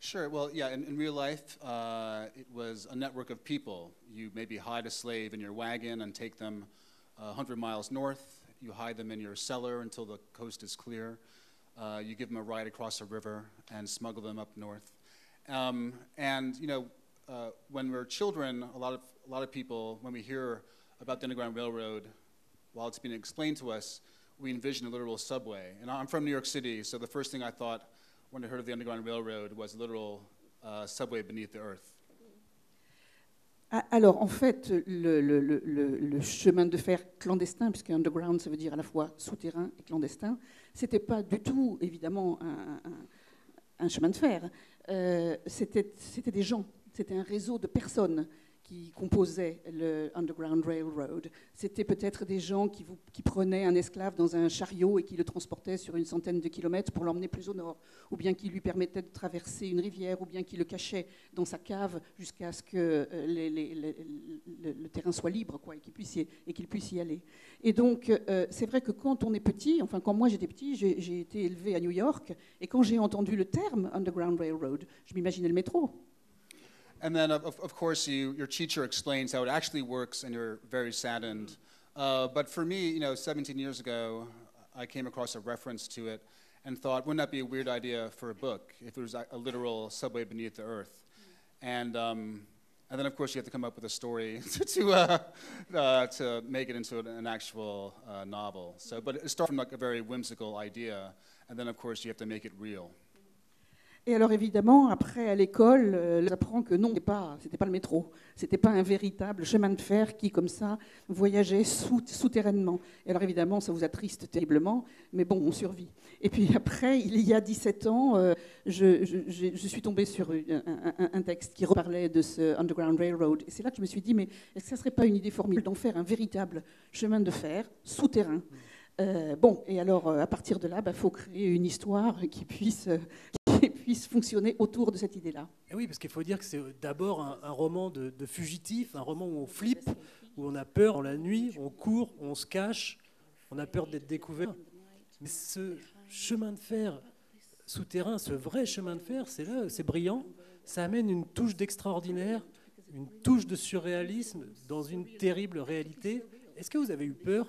Sure. Well, yeah, in, in real life, uh, it was a network of people. You maybe hide a slave in your wagon and take them uh, one hundred miles north. You hide them in your cellar until the coast is clear. Uh, you give them a ride across a river and smuggle them up north. Um, and, you know, uh, when we're children, a lot of, a lot of people, when we hear about the Underground Railroad, while it's being explained to us, we envision a literal subway. And I'm from New York City, so the first thing I thought when I heard of the Underground Railroad was a literal uh, subway beneath the earth. Alors, en fait, le, le, le, le chemin de fer clandestin, puisque underground, ça veut dire à la fois souterrain et clandestin, c'était pas du tout, évidemment, un, un, un chemin de fer. Euh, c'était, c'était des gens, c'était un réseau de personnes qui composaient le Underground Railroad. C'était peut-être des gens qui, vous, qui prenaient un esclave dans un chariot et qui le transportaient sur une centaine de kilomètres pour l'emmener plus au nord, ou bien qui lui permettaient de traverser une rivière, ou bien qui le cachaient dans sa cave jusqu'à ce que les, les, les, le, le terrain soit libre, quoi, et qu'il puisse y, et qu'il puisse y aller. Et donc, euh, c'est vrai que quand on est petit, enfin quand moi j'étais petit, j'ai, j'ai été élevé à New York, et quand j'ai entendu le terme Underground Railroad, je m'imaginais le métro. And then, of, of course, you, your teacher explains how it actually works, and you're very saddened. Uh, but for me, you know, seventeen years ago, I came across a reference to it and thought, wouldn't that be a weird idea for a book, if it was a, a literal subway beneath the earth? And, um, and then, of course, you have to come up with a story to, to, uh, uh, to make it into an actual uh, novel. So, but it started from like a very whimsical idea, and then, of course, you have to make it real. Et alors évidemment, après à l'école, euh, on apprend que non, c'était pas, c'était pas le métro, c'était pas un véritable chemin de fer qui, comme ça, voyageait sous, souterrainement. Et alors évidemment, ça vous attriste terriblement, mais bon, on survit. Et puis après, il y a dix-sept ans, euh, je, je, je, je suis tombée sur un, un, un texte qui reparlait de ce Underground Railroad. Et c'est là que je me suis dit, mais est-ce que ça serait pas une idée formidable d'en faire un véritable chemin de fer souterrain ? Euh, bon, et alors euh, à partir de là, bah, faut créer une histoire qui puisse, euh, qui puisse fonctionner autour de cette idée-là. Et oui, parce qu'il faut dire que c'est d'abord un, un roman de, de fugitif, un roman où on flippe, où on a peur en la nuit, on court, on se cache, on a peur d'être découvert. Mais ce chemin de fer souterrain, ce vrai chemin de fer, c'est là, c'est brillant, ça amène une touche d'extraordinaire, une touche de surréalisme dans une terrible réalité. Est-ce que vous avez eu peur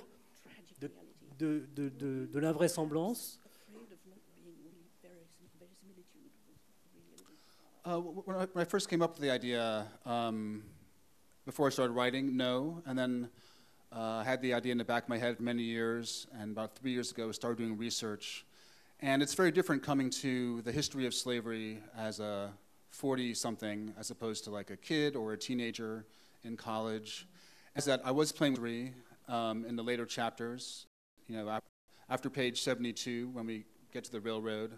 de, de, de, de l'invraisemblance? Uh, when, I, when I first came up with the idea, um, before I started writing, no. And then uh, I had the idea in the back of my head for many years, and about three years ago I started doing research. And it's very different coming to the history of slavery as a forty-something, as opposed to like a kid or a teenager in college. As that I was playing three um, in the later chapters. You know, after page seventy-two, when we get to the railroad,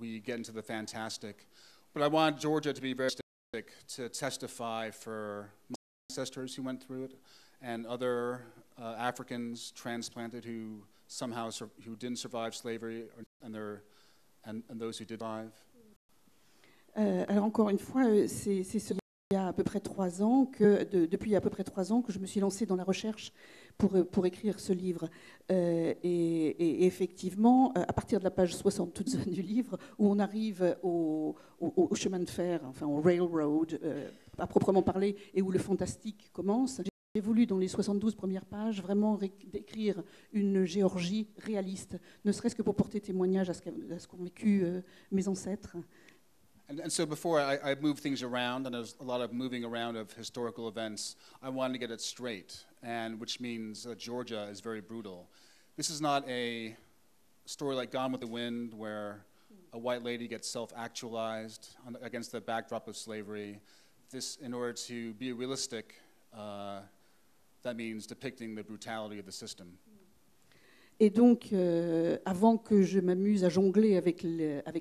we get into the fantastic. But I want Georgia to be very specific, to testify for my ancestors who went through it, and other uh, Africans transplanted who somehow sur- who didn't survive slavery, or, and, their, and, and those who did survive. Euh, alors encore une fois, c'est, c'est ce... Il y a à peu près trois ans que, de, depuis à peu près trois ans que je me suis lancée dans la recherche pour, pour écrire ce livre. Euh, et, et effectivement, à partir de la page soixante-deux du livre, où on arrive au, au, au chemin de fer, enfin au railroad, euh, à proprement parler, et où le fantastique commence, j'ai voulu, dans les soixante-douze premières pages, vraiment ré- décrire une Géorgie réaliste, ne serait-ce que pour porter témoignage à ce, à ce qu'ont vécu euh, mes ancêtres. And, and so before I, I moved things around, and there was a lot of moving around of historical events, I wanted to get it straight, and which means that Georgia is very brutal. This is not a story like Gone with the Wind, where a white lady gets self-actualized on, against the backdrop of slavery. This, in order to be realistic, uh, that means depicting the brutality of the system. Et donc, euh, avant que je m'amuse à jongler avec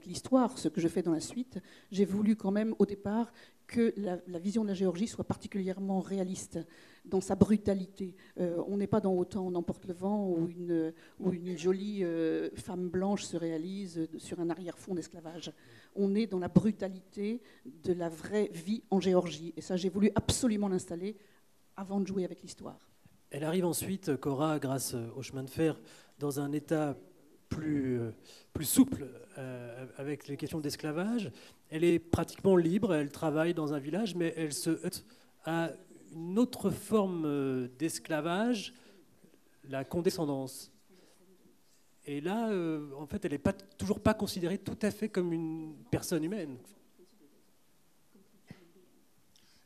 l'histoire, ce que je fais dans la suite, j'ai voulu quand même, au départ, que la, la vision de la Géorgie soit particulièrement réaliste dans sa brutalité. Euh, on n'est pas dans Autant on emporte le vent où une, où une jolie euh, femme blanche se réalise sur un arrière-fond d'esclavage. On est dans la brutalité de la vraie vie en Géorgie. Et ça, j'ai voulu absolument l'installer avant de jouer avec l'histoire. Elle arrive ensuite, Cora, grâce au chemin de fer, dans un état plus, plus souple euh, avec les questions d'esclavage. Elle est pratiquement libre, elle travaille dans un village, mais elle se heurte à une autre forme d'esclavage, la condescendance. Et là, euh, en fait, elle n'est pas, toujours pas considérée tout à fait comme une personne humaine.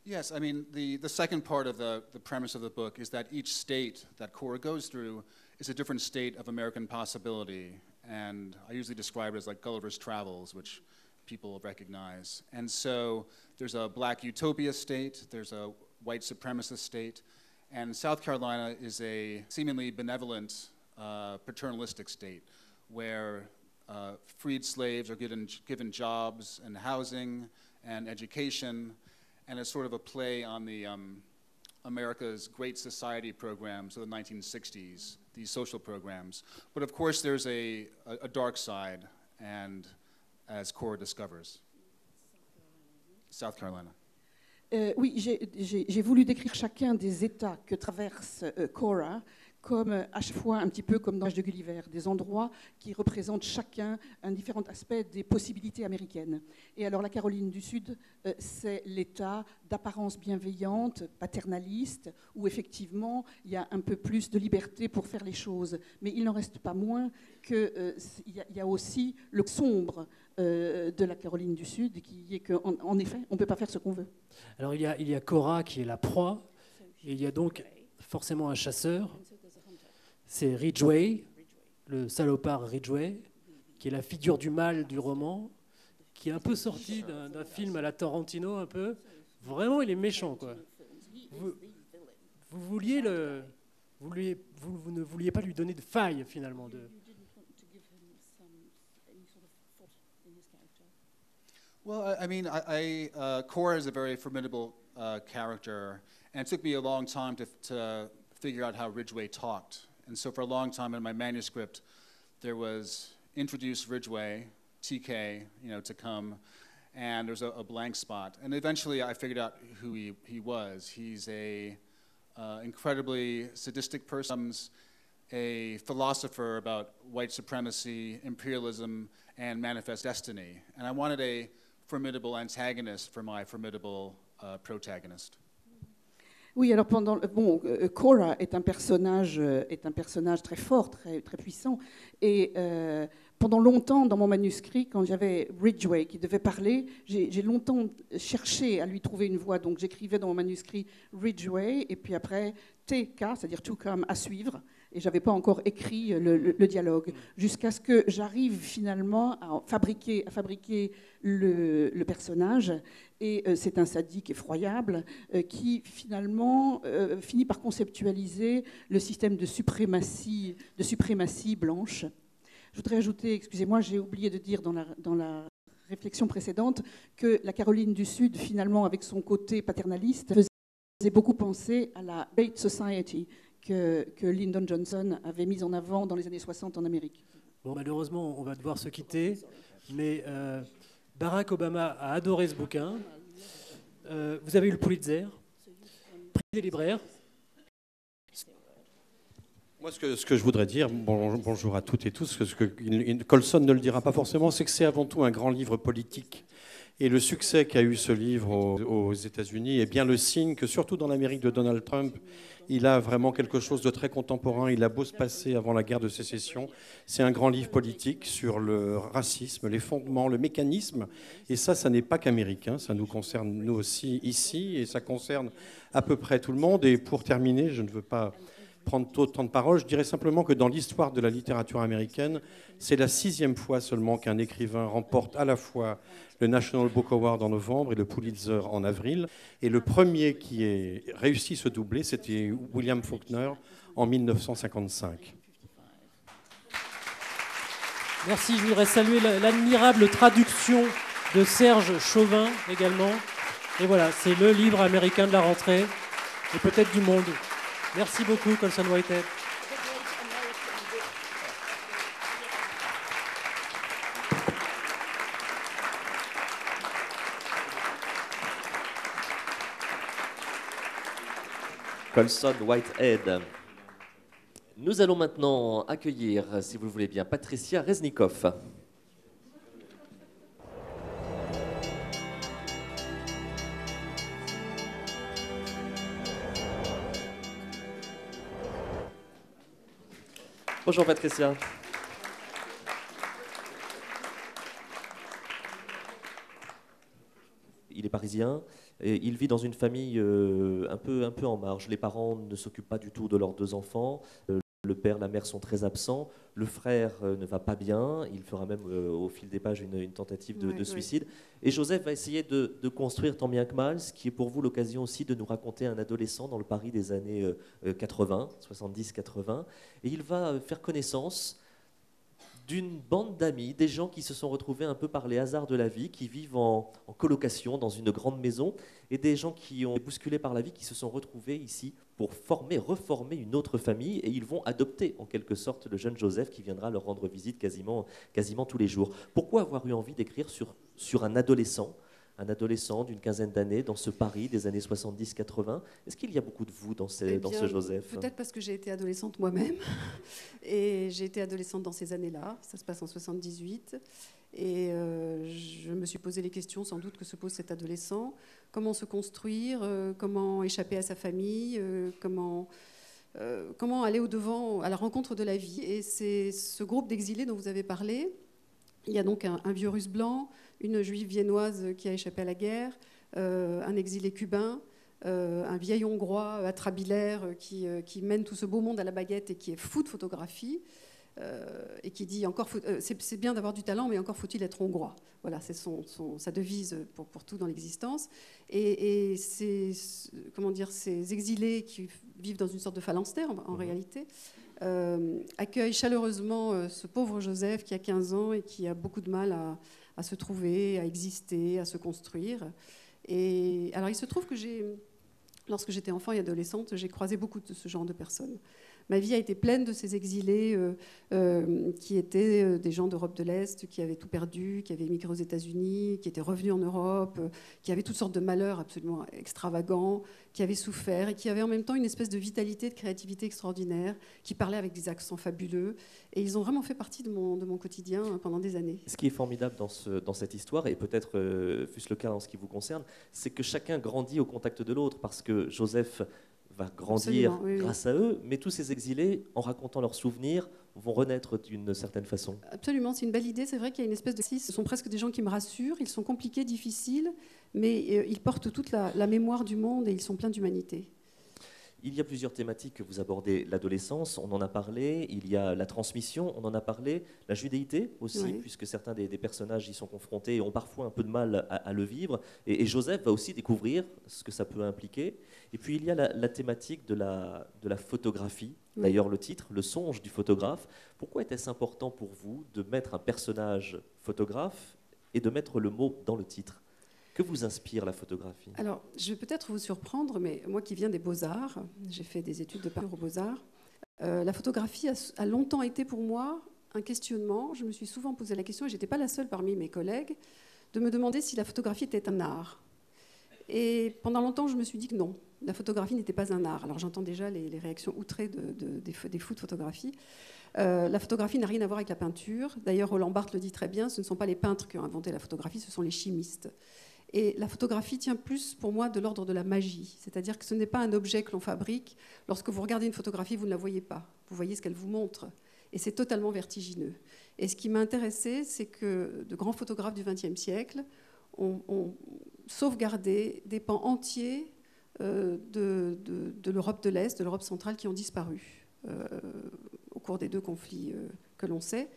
Yes, I mean, the, the second part of the, the premise of the book is that each state that Cora goes through is a different state of American possibility. And I usually describe it as like Gulliver's Travels, which people recognize. And so there's a black utopia state, there's a white supremacist state, and South Carolina is a seemingly benevolent, uh, paternalistic state where uh, freed slaves are given, given jobs and housing and education. And it's sort of a play on the um, America's Great Society programs of the nineteen sixties, these social programs. But of course, there's a, a, a dark side, and as Cora discovers, South Carolina. Euh, oui, j'ai voulu décrire chacun des États que traverse euh, Cora, comme à chaque fois un petit peu comme dans l'âge de Gulliver, des endroits qui représentent chacun un différent aspect des possibilités américaines. Et alors la Caroline du Sud, euh, c'est l'État d'apparence bienveillante, paternaliste, où effectivement il y a un peu plus de liberté pour faire les choses. Mais il n'en reste pas moins qu'il euh, y, y a aussi le sombre euh, de la Caroline du Sud, qui est qu'en en effet, on ne peut pas faire ce qu'on veut. Alors il y, a, il y a Cora qui est la proie, et il y a donc forcément un chasseur. C'est Ridgway, le salopard Ridgway, qui est la figure du mal du roman, qui est un peu sorti d'un film à la Tarantino, un peu. Vraiment, il est méchant, quoi. Vous, vous, vouliez le, vous, vouliez, vous, vous ne vouliez pas lui donner de faille, finalement. De... Well, I mean, I, I, uh, Cora is a very formidable uh, character, and it took me a long time to, to figure out how Ridgway talked. And so for a long time in my manuscript, there was introduce Ridgway, T K, you know, to come, and there's a, a blank spot. And eventually I figured out who he, he was. He's a uh, incredibly sadistic person, a philosopher about white supremacy, imperialism, and manifest destiny. And I wanted a formidable antagonist for my formidable uh, protagonist. Oui, alors pendant bon, Cora est un personnage est un personnage très fort, très très puissant, et euh, pendant longtemps dans mon manuscrit, quand j'avais Ridgway qui devait parler, j'ai longtemps cherché à lui trouver une voix. Donc j'écrivais dans mon manuscrit Ridgway et puis après T K, c'est-à-dire to come, à suivre. Et je n'avais pas encore écrit le, le, le dialogue, jusqu'à ce que j'arrive finalement à fabriquer, à fabriquer le, le personnage. Et euh, c'est un sadique effroyable euh, qui finalement euh, finit par conceptualiser le système de suprématie, de suprématie blanche. Je voudrais ajouter, excusez-moi, j'ai oublié de dire dans la, dans la réflexion précédente que la Caroline du Sud, finalement, avec son côté paternaliste, faisait beaucoup penser à la Great Society, Que, que Lyndon Johnson avait mis en avant dans les années soixante en Amérique. Bon, malheureusement, on va devoir se quitter, mais euh, Barack Obama a adoré ce bouquin. Euh, vous avez eu le Pulitzer, prix des libraires. Moi, ce que, ce que je voudrais dire, bon, bonjour à toutes et tous, ce que Colson ne le dira pas forcément, c'est que c'est avant tout un grand livre politique. Et le succès qu'a eu ce livre aux, aux États-Unis est bien le signe que, surtout dans l'Amérique de Donald Trump, il a vraiment quelque chose de très contemporain. Il a beau se passer avant la guerre de sécession, c'est un grand livre politique sur le racisme, les fondements, le mécanisme. Et ça, ça n'est pas qu'américain, ça nous concerne nous aussi ici, et ça concerne à peu près tout le monde. Et pour terminer, je ne veux pas prendre trop de temps de parole, je dirais simplement que dans l'histoire de la littérature américaine, c'est la sixième fois seulement qu'un écrivain remporte à la fois le National Book Award en novembre et le Pulitzer en avril. Et le premier qui ait réussi ce doublé, c'était William Faulkner en mille neuf cent cinquante-cinq. Merci, je voudrais saluer l'admirable traduction de Serge Chauvin également. Et voilà, c'est le livre américain de la rentrée, et peut-être du monde. Merci beaucoup, Colson Whitehead. Colson Whitehead. Nous allons maintenant accueillir, si vous le voulez bien, Patricia Reznikoff. Bonjour Patricia. Il est parisien. Et il vit dans une famille euh, un peu, un peu en marge. Les parents ne s'occupent pas du tout de leurs deux enfants. Euh, le père, la mère sont très absents. Le frère euh, ne va pas bien. Il fera même, euh, au fil des pages, une, une tentative de, ouais, de suicide. Ouais. Et Joseph va essayer de, de construire tant bien que mal, ce qui est pour vous l'occasion aussi de nous raconter un adolescent dans le Paris des années euh, quatre-vingts, soixante-dix quatre-vingts. Et il va faire connaissance d'une bande d'amis, des gens qui se sont retrouvés un peu par les hasards de la vie, qui vivent en, en colocation dans une grande maison, et des gens qui ont été bousculés par la vie, qui se sont retrouvés ici pour former, reformer une autre famille, et ils vont adopter en quelque sorte le jeune Joseph qui viendra leur rendre visite quasiment, quasiment tous les jours. Pourquoi avoir eu envie d'écrire sur, sur un adolescent, un adolescent d'une quinzaine d'années dans ce Paris des années soixante-dix quatre-vingts? Est-ce qu'il y a beaucoup de vous dans, ces, eh bien, dans ce Joseph? Peut-être parce que j'ai été adolescente moi-même. Et j'ai été adolescente dans ces années-là. Ça se passe en soixante-dix-huit. Et euh, je me suis posé les questions sans doute que se pose cet adolescent. Comment se construire, euh, comment échapper à sa famille, euh, comment, euh, comment aller au-devant, à la rencontre de la vie. Et c'est ce groupe d'exilés dont vous avez parlé. Il y a donc un, un vieux russe blanc, une juive viennoise qui a échappé à la guerre, euh, un exilé cubain, euh, un vieil hongrois atrabilaire qui, euh, qui mène tout ce beau monde à la baguette et qui est fou de photographie, euh, et qui dit encore euh, c'est bien d'avoir du talent, mais encore faut-il être hongrois. Voilà, c'est son, son, sa devise pour, pour tout dans l'existence. Et, et ces, comment dire, ces exilés qui vivent dans une sorte de phalanstère en, en réalité, euh, accueillent chaleureusement euh, ce pauvre Joseph qui a quinze ans et qui a beaucoup de mal à... à se trouver, à exister, à se construire. Et alors il se trouve que j'ai, lorsque j'étais enfant et adolescente, j'ai croisé beaucoup de ce genre de personnes. Ma vie a été pleine de ces exilés euh, euh, qui étaient des gens d'Europe de l'Est, qui avaient tout perdu, qui avaient émigré aux États-Unis, qui étaient revenus en Europe, euh, qui avaient toutes sortes de malheurs absolument extravagants, qui avaient souffert et qui avaient en même temps une espèce de vitalité, de créativité extraordinaire, qui parlaient avec des accents fabuleux. Et ils ont vraiment fait partie de mon, de mon quotidien pendant des années. Ce qui est formidable dans, ce, dans cette histoire, et peut-être euh, fût-ce le cas en ce qui vous concerne, c'est que chacun grandit au contact de l'autre, parce que Joseph va grandir oui, grâce oui. à eux, mais tous ces exilés, en racontant leurs souvenirs, vont renaître d'une certaine façon. Absolument, c'est une belle idée. C'est vrai qu'il y a une espèce de... Ce sont presque des gens qui me rassurent. Ils sont compliqués, difficiles, mais ils portent toute la, la mémoire du monde et ils sont pleins d'humanité. Il y a plusieurs thématiques que vous abordez. L'adolescence, on en a parlé. Il y a la transmission, on en a parlé. La judaïté aussi, oui. puisque certains des, des personnages y sont confrontés et ont parfois un peu de mal à, à le vivre. Et, et Joseph va aussi découvrir ce que ça peut impliquer. Et puis il y a la, la thématique de la, de la photographie. Oui. D'ailleurs le titre, Le songe du photographe. Pourquoi était-ce important pour vous de mettre un personnage photographe et de mettre le mot dans le titre ? Que vous inspire la photographie? Alors, je vais peut-être vous surprendre, mais moi qui viens des Beaux-Arts, j'ai fait des études de peinture aux Beaux-Arts, euh, la photographie a, a longtemps été pour moi un questionnement. Je me suis souvent posé la question, et je n'étais pas la seule parmi mes collègues, de me demander si la photographie était un art. Et pendant longtemps, je me suis dit que non, la photographie n'était pas un art. Alors, j'entends déjà les, les réactions outrées de, de, des, des fous de photographie. Euh, la photographie n'a rien à voir avec la peinture. D'ailleurs, Roland Barthes le dit très bien, ce ne sont pas les peintres qui ont inventé la photographie, ce sont les chimistes. Et la photographie tient plus, pour moi, de l'ordre de la magie. C'est-à-dire que ce n'est pas un objet que l'on fabrique. Lorsque vous regardez une photographie, vous ne la voyez pas. Vous voyez ce qu'elle vous montre. Et c'est totalement vertigineux. Et ce qui m'a intéressée, c'est que de grands photographes du vingtième siècle ont, ont sauvegardé des pans entiers euh, de l'Europe de l'Est, de l'Europe centrale, qui ont disparu euh, au cours des deux conflits euh, que l'on sait.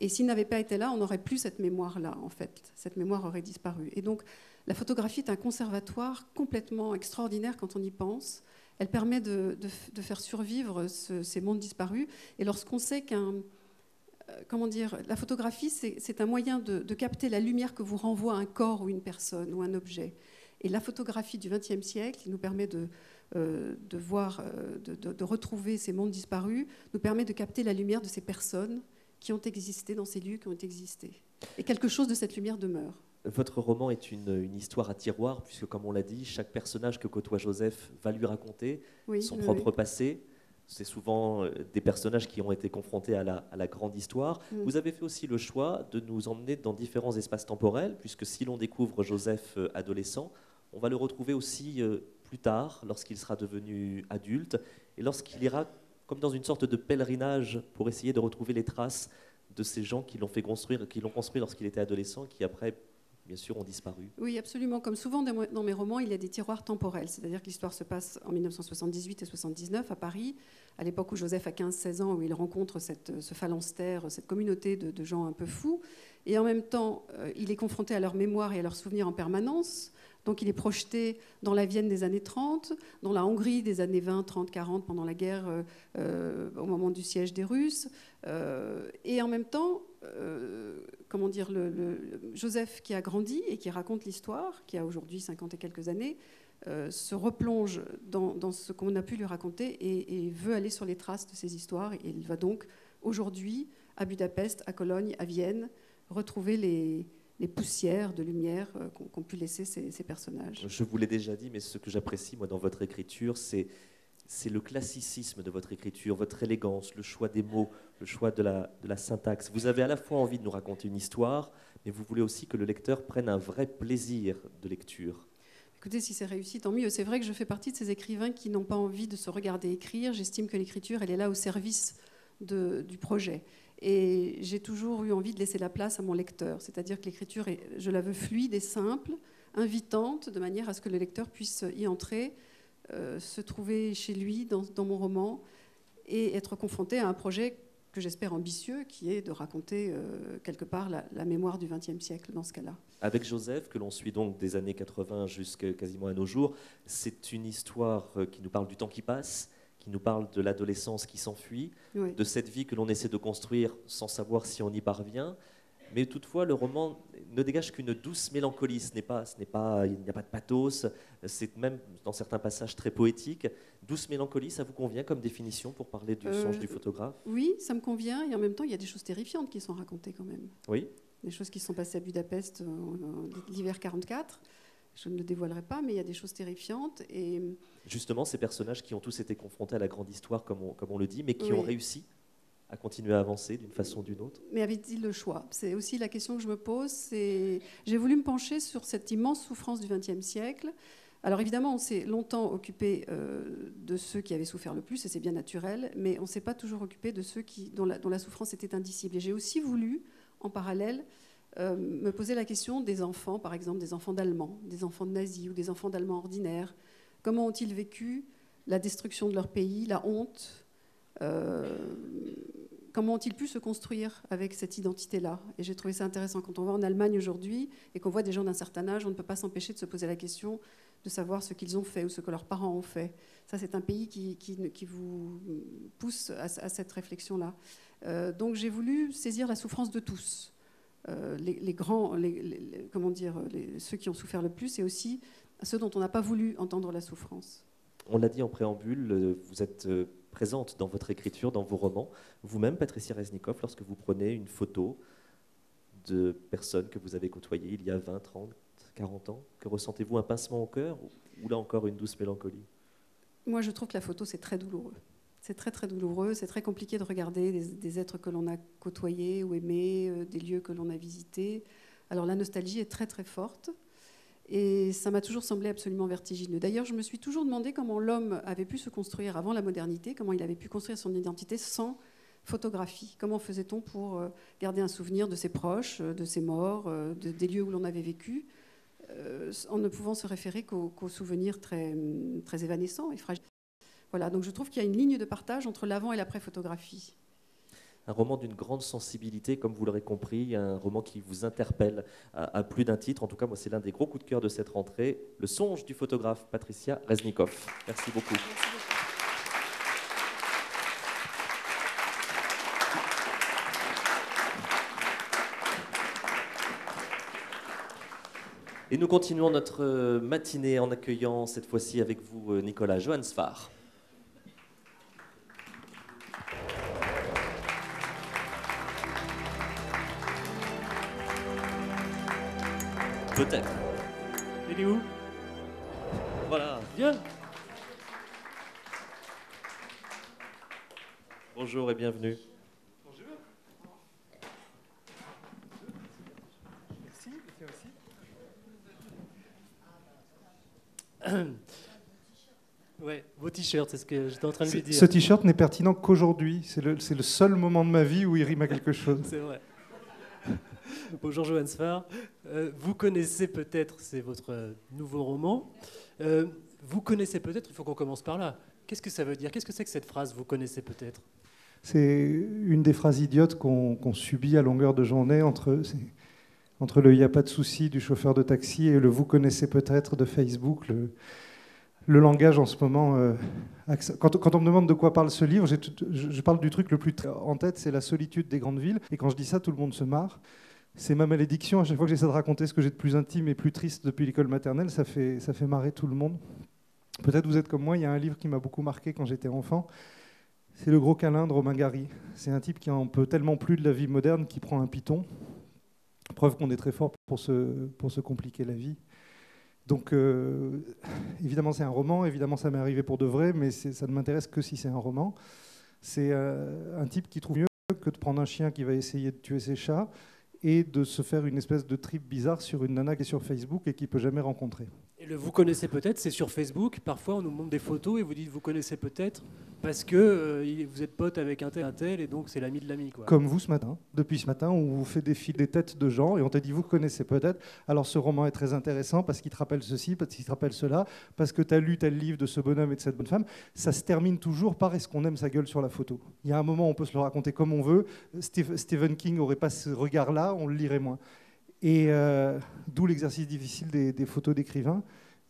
Et s'ils n'avaient pas été là, on n'aurait plus cette mémoire-là, en fait. Cette mémoire aurait disparu. Et donc, la photographie est un conservatoire complètement extraordinaire quand on y pense. Elle permet de, de, de faire survivre ce, ces mondes disparus. Et lorsqu'on sait qu'un comment dire, la photographie, c'est un moyen de, de capter la lumière que vous renvoie un corps ou une personne ou un objet. Et la photographie du vingtième siècle, qui nous permet de, euh, de voir, de, de, de retrouver ces mondes disparus, nous permet de capter la lumière de ces personnes qui ont existé dans ces lieux, qui ont existé. Et quelque chose de cette lumière demeure. Votre roman est une, une histoire à tiroir, puisque, comme on l'a dit, chaque personnage que côtoie Joseph va lui raconter oui, son oui, propre oui. passé. C'est souvent des personnages qui ont été confrontés à la, à la grande histoire. Mmh. Vous avez fait aussi le choix de nous emmener dans différents espaces temporels, puisque si l'on découvre Joseph adolescent, on va le retrouver aussi plus tard, lorsqu'il sera devenu adulte, et lorsqu'il ira comme dans une sorte de pèlerinage pour essayer de retrouver les traces de ces gens qui l'ont fait construire, qui l'ont construit lorsqu'il était adolescent, qui après... bien sûr, ont disparu. Oui, absolument. Comme souvent dans mes romans, il y a des tiroirs temporels. C'est-à-dire que l'histoire se passe en mille neuf cent soixante-dix-huit et soixante-dix-neuf à Paris, à l'époque où Joseph a quinze seize ans, où il rencontre cette, ce phalanstère, cette communauté de, de gens un peu fous. Et en même temps, il est confronté à leur mémoire et à leurs souvenirs en permanence. Donc il est projeté dans la Vienne des années trente, dans la Hongrie des années vingt, trente, quarante, pendant la guerre, euh, au moment du siège des Russes. Euh, et en même temps, euh, comment dire, le, le, Joseph qui a grandi et qui raconte l'histoire, qui a aujourd'hui cinquante et quelques années, euh, se replonge dans, dans ce qu'on a pu lui raconter et, et veut aller sur les traces de ces histoires. Et il va donc aujourd'hui à Budapest, à Cologne, à Vienne, retrouver les... les poussières de lumière qu'ont pu laisser ces, ces personnages. Je vous l'ai déjà dit, mais ce que j'apprécie moi dans votre écriture, c'est le classicisme de votre écriture, votre élégance, le choix des mots, le choix de la, de la syntaxe. Vous avez à la fois envie de nous raconter une histoire, mais vous voulez aussi que le lecteur prenne un vrai plaisir de lecture. Écoutez, si c'est réussi, tant mieux. C'est vrai que je fais partie de ces écrivains qui n'ont pas envie de se regarder écrire. J'estime que l'écriture, elle est là au service de, du projet. Et j'ai toujours eu envie de laisser la place à mon lecteur. C'est-à-dire que l'écriture, je la veux fluide et simple, invitante, de manière à ce que le lecteur puisse y entrer, euh, se trouver chez lui dans, dans mon roman et être confronté à un projet que j'espère ambitieux, qui est de raconter euh, quelque part la, la mémoire du vingtième siècle dans ce cas-là. Avec Joseph, que l'on suit donc des années quatre-vingt jusqu'à quasiment à nos jours, c'est une histoire qui nous parle du temps qui passe, qui nous parle de l'adolescence qui s'enfuit, oui. de cette vie que l'on essaie de construire sans savoir si on y parvient. Mais toutefois, le roman ne dégage qu'une douce mélancolie. Ce n'est pas, ce n'est pas, il n'y a pas de pathos, c'est même dans certains passages très poétique. Douce mélancolie, ça vous convient comme définition pour parler du euh, songe du photographe? Oui, ça me convient. Et en même temps, il y a des choses terrifiantes qui sont racontées quand même. Oui. Des choses qui se sont passées à Budapest l'hiver quarante-quatre. Je ne le dévoilerai pas, mais il y a des choses terrifiantes. Et... justement, ces personnages qui ont tous été confrontés à la grande histoire, comme on, comme on le dit, mais qui oui. ont réussi à continuer à avancer d'une façon ou d'une autre. Mais avait-il le choix? C'est aussi la question que je me pose. J'ai voulu me pencher sur cette immense souffrance du vingtième siècle. Alors évidemment, on s'est longtemps occupé euh, de ceux qui avaient souffert le plus, et c'est bien naturel, mais on ne s'est pas toujours occupé de ceux qui, dont, la, dont la souffrance était indicible. Et j'ai aussi voulu, en parallèle, Euh, me poser la question des enfants, par exemple des enfants d'Allemands, des enfants de nazis ou des enfants d'Allemands ordinaires. Comment ont-ils vécu la destruction de leur pays, la honte? euh, Comment ont-ils pu se construire avec cette identité-là? Et j'ai trouvé ça intéressant. Quand on va en Allemagne aujourd'hui et qu'on voit des gens d'un certain âge, on ne peut pas s'empêcher de se poser la question de savoir ce qu'ils ont fait ou ce que leurs parents ont fait. Ça, c'est un pays qui, qui, qui vous pousse à, à cette réflexion-là. Euh, donc j'ai voulu saisir la souffrance de tous. Euh, les, les grands, les, les, comment dire, les, ceux qui ont souffert le plus et aussi ceux dont on n'a pas voulu entendre la souffrance. On l'a dit en préambule, vous êtes présente dans votre écriture, dans vos romans. Vous-même, Patricia Reznikoff, lorsque vous prenez une photo de personnes que vous avez côtoyées il y a vingt, trente, quarante ans, que ressentez-vous? Un pincement au cœur ou, ou là encore une douce mélancolie? Moi, je trouve que la photo, c'est très douloureux. C'est très, très douloureux, c'est très compliqué de regarder des, des êtres que l'on a côtoyés ou aimés, euh, des lieux que l'on a visités. Alors la nostalgie est très, très forte et ça m'a toujours semblé absolument vertigineux. D'ailleurs, je me suis toujours demandé comment l'homme avait pu se construire avant la modernité, comment il avait pu construire son identité sans photographie. Comment faisait-on pour euh, garder un souvenir de ses proches, euh, de ses morts, euh, de, des lieux où l'on avait vécu, euh, en ne pouvant se référer qu'aux qu'aux souvenirs très, très évanescents et fragiles. Voilà, donc je trouve qu'il y a une ligne de partage entre l'avant et l'après-photographie. Un roman d'une grande sensibilité, comme vous l'aurez compris, un roman qui vous interpelle à, à plus d'un titre. En tout cas, moi, c'est l'un des gros coups de cœur de cette rentrée. Le songe du photographe, Patricia Reznikoff. Merci beaucoup. Merci beaucoup. Et nous continuons notre matinée en accueillant cette fois-ci avec vous, Nicolas, Joann Sfar. Peut-être. Il est où? Voilà. Viens. Bonjour et bienvenue. Bonjour. Merci, vous aussi. Ouais, vos t-shirts, c'est ce que j'étais en train de lui dire. Ce t-shirt n'est pertinent qu'aujourd'hui. C'est le, c'est le seul moment de ma vie où il rime à quelque chose. C'est vrai. Bonjour Joann Sfar. Euh, Vous connaissez peut-être, c'est votre nouveau roman. Euh, vous connaissez peut-être, il faut qu'on commence par là. Qu'est-ce que ça veut dire? Qu'est-ce que c'est que cette phrase, vous connaissez peut-être? C'est une des phrases idiotes qu'on qu'on subit à longueur de journée entre, entre le « il n'y a pas de souci » du chauffeur de taxi et le « vous connaissez peut-être » de Facebook. Le, le langage en ce moment... Euh, Quand, quand on me demande de quoi parle ce livre, j'ai tout, je, je parle du truc le plus en tête, c'est la solitude des grandes villes. Et quand je dis ça, tout le monde se marre. C'est ma malédiction. À chaque fois que j'essaie de raconter ce que j'ai de plus intime et plus triste depuis l'école maternelle, ça fait, ça fait marrer tout le monde. Peut-être vous êtes comme moi, il y a un livre qui m'a beaucoup marqué quand j'étais enfant. C'est Le Gros Câlin de Romain Gary. C'est un type qui en peut tellement plus de la vie moderne qu'il prend un piton. Preuve qu'on est très fort pour se, pour se compliquer la vie. Donc, euh, évidemment, c'est un roman, évidemment, ça m'est arrivé pour de vrai, mais ça ne m'intéresse que si c'est un roman. C'est euh, un type qui trouve mieux que de prendre un chien qui va essayer de tuer ses chats et de se faire une espèce de trip bizarre sur une nana qui est sur Facebook et qu'il ne peut jamais rencontrer. Et le « vous connaissez peut-être », c'est sur Facebook. Parfois, on nous montre des photos et vous dites « vous connaissez peut-être » parce que euh, vous êtes pote avec un tel, un tel, et donc c'est l'ami de l'ami, quoi. Comme vous ce matin. Depuis ce matin, on vous fait des fils des têtes de gens et on t'a dit « vous connaissez peut-être ». Alors ce roman est très intéressant parce qu'il te rappelle ceci, parce qu'il te rappelle cela, parce que tu as lu tel livre de ce bonhomme et de cette bonne femme. Ça se termine toujours par « est-ce qu'on aime sa gueule sur la photo ». Il y a un moment où on peut se le raconter comme on veut. Steve, Stephen King n'aurait pas ce regard-là, on le lirait moins. Et euh, d'où l'exercice difficile des, des photos d'écrivains.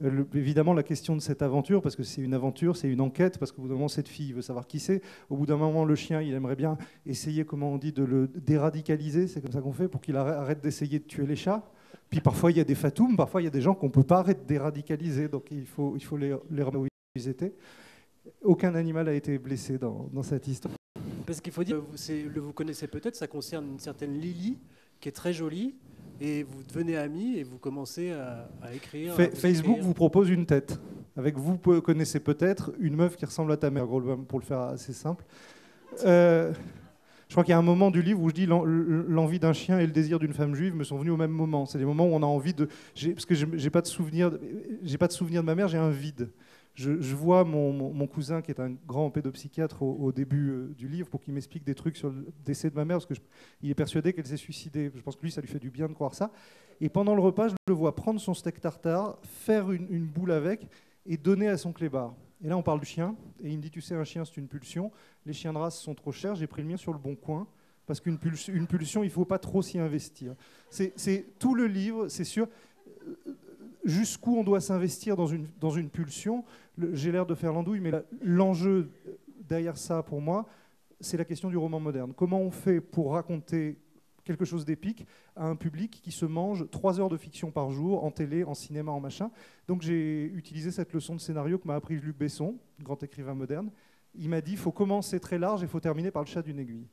Euh, évidemment, la question de cette aventure, parce que c'est une aventure, c'est une enquête, parce qu'au bout d'un moment, cette fille veut savoir qui c'est. Au bout d'un moment, le chien, il aimerait bien essayer, comment on dit, de le déradicaliser, c'est comme ça qu'on fait, pour qu'il arrête d'essayer de tuer les chats. Puis parfois, il y a des fatums, parfois, il y a des gens qu'on ne peut pas arrêter de déradicaliser, donc il faut, il faut les, les remettre où ils étaient. Aucun animal n'a été blessé dans, dans cette histoire. Parce qu'il faut dire, le vous connaissez peut-être, ça concerne une certaine Lily, qui est très jolie, et vous devenez amis et vous commencez à, à écrire. Fa à vous Facebook écrire. Vous propose une tête. Avec vous connaissez peut-être une meuf qui ressemble à ta mère, pour le faire assez simple. Euh, je crois qu'il y a un moment du livre où je dis l'envie d'un chien et le désir d'une femme juive me sont venus au même moment. C'est des moments où on a envie de... Parce que j'ai pas de souvenir, j'ai pas de souvenir de ma mère, j'ai un vide. Je, je vois mon, mon, mon cousin, qui est un grand pédopsychiatre au, au début euh, du livre, pour qu'il m'explique des trucs sur le décès de ma mère, parce qu'il est persuadé qu'elle s'est suicidée. Je pense que lui, ça lui fait du bien de croire ça. Et pendant le repas, je le vois prendre son steak tartare, faire une, une boule avec et donner à son clébard. Et là, on parle du chien. Et il me dit, tu sais, un chien, c'est une pulsion. Les chiens de race sont trop chers. J'ai pris le mien sur le bon coin. Parce qu'une pulsion, une pulsion, il ne faut pas trop s'y investir. C'est tout le livre, c'est sûr. Jusqu'où on doit s'investir dans une, dans une pulsion. J'ai l'air de faire l'andouille, mais l'enjeu derrière ça, pour moi, c'est la question du roman moderne. Comment on fait pour raconter quelque chose d'épique à un public qui se mange trois heures de fiction par jour, en télé, en cinéma, en machin. Donc j'ai utilisé cette leçon de scénario que m'a appris Luc Besson, grand écrivain moderne. Il m'a dit, il faut commencer très large et il faut terminer par le chat d'une aiguille.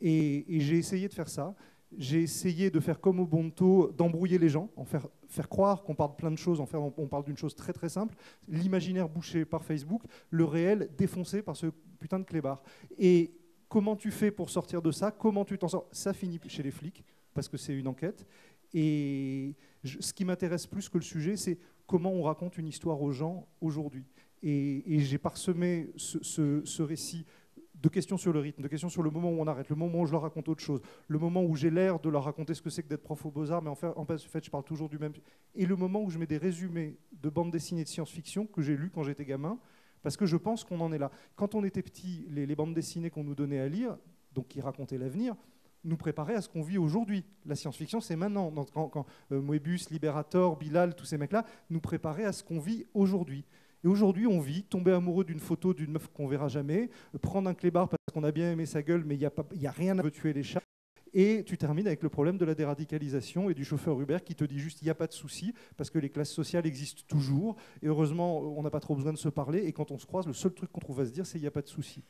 Et, et j'ai essayé de faire ça. J'ai essayé de faire comme au Bonto, d'embrouiller les gens, en faire, faire croire qu'on parle plein de choses, en faire, on parle d'une chose très très simple, l'imaginaire bouché par Facebook, le réel défoncé par ce putain de clébard. Et comment tu fais pour sortir de ça? Comment tu t'en sors? Ça finit chez les flics, parce que c'est une enquête. Et je, ce qui m'intéresse plus que le sujet, c'est comment on raconte une histoire aux gens aujourd'hui. Et, et j'ai parsemé ce, ce, ce récit de questions sur le rythme, de questions sur le moment où on arrête, le moment où je leur raconte autre chose, le moment où j'ai l'air de leur raconter ce que c'est que d'être prof aux beaux-arts, mais en fait, en fait, je parle toujours du même... Et le moment où je mets des résumés de bandes dessinées de science-fiction que j'ai lues quand j'étais gamin, parce que je pense qu'on en est là. Quand on était petit, les, les bandes dessinées qu'on nous donnait à lire, donc qui racontaient l'avenir, nous préparaient à ce qu'on vit aujourd'hui. La science-fiction, c'est maintenant. Quand, quand euh, Moebius, Liberator, Bilal, tous ces mecs-là, nous préparaient à ce qu'on vit aujourd'hui. Et aujourd'hui, on vit, tomber amoureux d'une photo d'une meuf qu'on verra jamais, prendre un clébard parce qu'on a bien aimé sa gueule, mais il n'y a, a rien à tuer les chats, Et tu termines avec le problème de la déradicalisation et du chauffeur Uber qui te dit juste il n'y a pas de souci parce que les classes sociales existent toujours et heureusement on n'a pas trop besoin de se parler et quand on se croise le seul truc qu'on trouve à se dire c'est il n'y a pas de souci.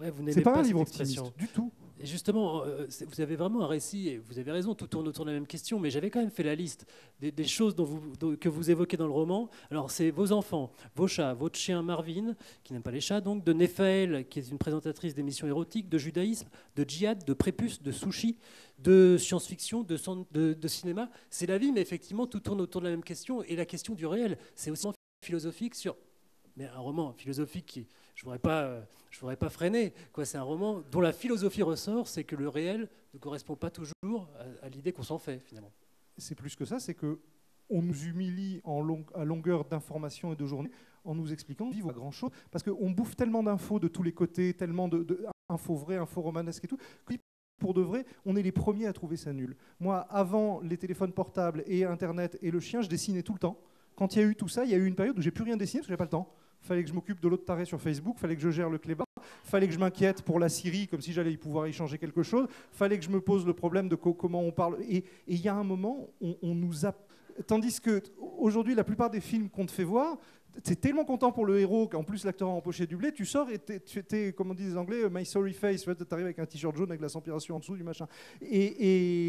Ouais, c'est pas, pas un livre optimiste du tout. Et justement, euh, vous avez vraiment un récit, et vous avez raison, tout tourne autour de la même question, mais j'avais quand même fait la liste des, des choses dont vous, dont, que vous évoquez dans le roman. Alors, c'est vos enfants, vos chats, votre chien Marvin, qui n'aime pas les chats, donc, de Nephaël, qui est une présentatrice d'émissions érotiques, de judaïsme, de djihad, de prépuce, de sushi, de science-fiction, de, de, de cinéma. C'est la vie, mais effectivement, tout tourne autour de la même question, et la question du réel, c'est aussi philosophique sur... Mais un roman philosophique qui... Je ne voudrais, voudrais pas freiner. C'est un roman dont la philosophie ressort, c'est que le réel ne correspond pas toujours à, à l'idée qu'on s'en fait, finalement. C'est plus que ça, c'est qu'on nous humilie en long, à longueur d'informations et de journées en nous expliquant vivre à grand-chose, parce qu'on bouffe tellement d'infos de tous les côtés, tellement d'infos vraies, infos romanesques et tout, que pour de vrai, on est les premiers à trouver ça nul. Moi, avant les téléphones portables et Internet et le chien, je dessinais tout le temps. Quand il y a eu tout ça, il y a eu une période où je n'ai plus rien dessiné parce que je n'avais pas le temps. Fallait que je m'occupe de l'autre taré sur Facebook, fallait que je gère le clébard, fallait que je m'inquiète pour la Syrie comme si j'allais y pouvoir y changer quelque chose, fallait que je me pose le problème de co comment on parle. Et il y a un moment, on, on nous a... Tandis qu'aujourd'hui, la plupart des films qu'on te fait voir, t'es tellement content pour le héros qu'en plus l'acteur a empoché du blé, tu sors et t'es, comme on dit les Anglais, my sorry face, t'arrives avec un t-shirt jaune avec la transpiration en dessous du machin. Et,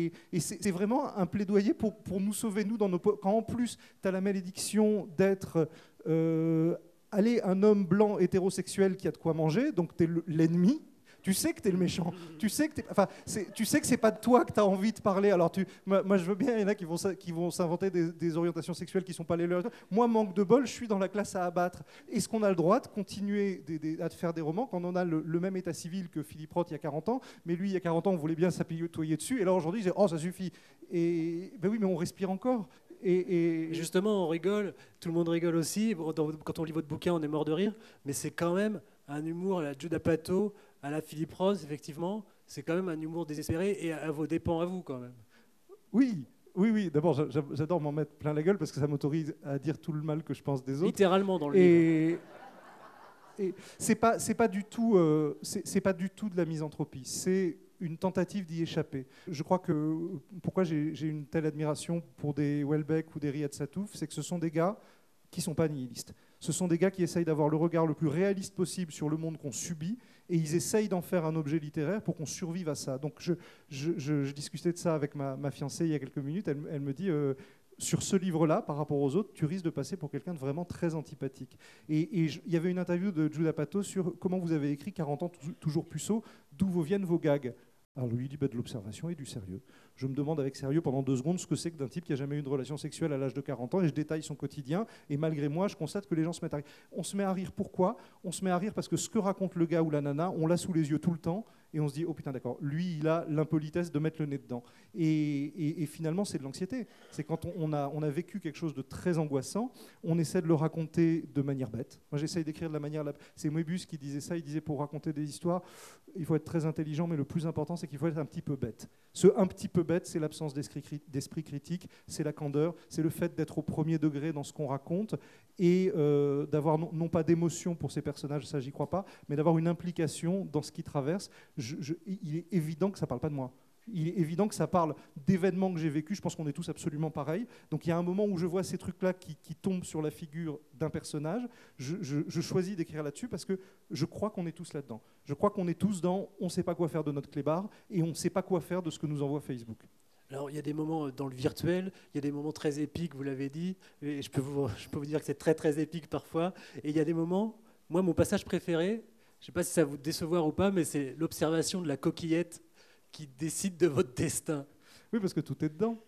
et, et c'est vraiment un plaidoyer pour, pour nous sauver, nous, dans nos... Quand en plus, t'as la malédiction d'être... Euh, Allez, un homme blanc hétérosexuel qui a de quoi manger, donc t'es l'ennemi, tu sais que t'es le méchant, tu sais que t'es, enfin, tu sais que c'est pas de toi que t'as envie de parler. Alors tu, moi, moi je veux bien, il y en a qui vont, qui vont s'inventer des, des orientations sexuelles qui sont pas les leurs. Moi, manque de bol, je suis dans la classe à abattre. Est-ce qu'on a le droit de continuer des, des, à faire des romans quand on a le, le même état civil que Philippe Roth il y a quarante ans, mais lui il y a quarante ans on voulait bien s'apitoyer dessus, et là aujourd'hui il dit oh ça suffit. Et ben oui, mais on respire encore. Et, et justement, on rigole, tout le monde rigole aussi. Quand on lit votre bouquin, on est mort de rire, mais c'est quand même un humour à la Judas Pato, à la Philippe Rose, effectivement. C'est quand même un humour désespéré et à vos dépens, à vous, quand même. Oui, oui, oui. D'abord, j'adore m'en mettre plein la gueule parce que ça m'autorise à dire tout le mal que je pense des autres. Littéralement, dans le et... livre. Et c'est pas, c'est pas du tout, euh, c'est, c'est pas du tout de la misanthropie. C'est une tentative d'y échapper. Je crois que pourquoi j'ai une telle admiration pour des Houellebecq ou des Riad Sattouf, c'est que ce sont des gars qui ne sont pas nihilistes. Ce sont des gars qui essayent d'avoir le regard le plus réaliste possible sur le monde qu'on subit, et ils essayent d'en faire un objet littéraire pour qu'on survive à ça. Donc je, je, je, je discutais de ça avec ma, ma fiancée il y a quelques minutes, elle, elle me dit... Euh, sur ce livre-là, par rapport aux autres, tu risques de passer pour quelqu'un de vraiment très antipathique. Et il y avait une interview de Judas Pato sur comment vous avez écrit quarante ans toujours puceau, d'où vous viennent vos gags. Alors lui, il dit bah, de l'observation et du sérieux. Je me demande avec sérieux pendant deux secondes ce que c'est que d'un type qui n'a jamais eu de relation sexuelle à l'âge de quarante ans, et je détaille son quotidien, et malgré moi, je constate que les gens se mettent à rire. On se met à rire pourquoi? On se met à rire parce que ce que raconte le gars ou la nana, on l'a sous les yeux tout le temps, et on se dit, oh putain, d'accord, lui, il a l'impolitesse de mettre le nez dedans. Et, et, et finalement, c'est de l'anxiété. C'est quand on, on, a, on a vécu quelque chose de très angoissant, on essaie de le raconter de manière bête. Moi, j'essaye d'écrire de la manière... C'est Moebius qui disait ça, il disait, pour raconter des histoires, il faut être très intelligent, mais le plus important, c'est qu'il faut être un petit peu bête. Ce un petit peu bête, c'est l'absence d'esprit critique, c'est la candeur, c'est le fait d'être au premier degré dans ce qu'on raconte, et euh, d'avoir non, non pas d'émotion pour ces personnages, ça j'y crois pas, mais d'avoir une implication dans ce qu'ils traversent. Je, je, il est évident que ça parle pas de moi. Il est évident que ça parle d'événements que j'ai vécu. Je pense qu'on est tous absolument pareils. Donc il y a un moment où je vois ces trucs-là qui, qui tombent sur la figure d'un personnage. Je, je, je choisis d'écrire là-dessus parce que je crois qu'on est tous là-dedans. Je crois qu'on est tous dans on ne sait pas quoi faire de notre clébard et on ne sait pas quoi faire de ce que nous envoie Facebook. Alors il y a des moments dans le virtuel, il y a des moments très épiques, vous l'avez dit. Et je peux vous, je peux vous dire que c'est très très épique parfois. Et il y a des moments, moi mon passage préféré, je ne sais pas si ça va vous décevoir ou pas, mais c'est l'observation de la coquillette qui décide de votre destin. Oui, parce que tout est dedans.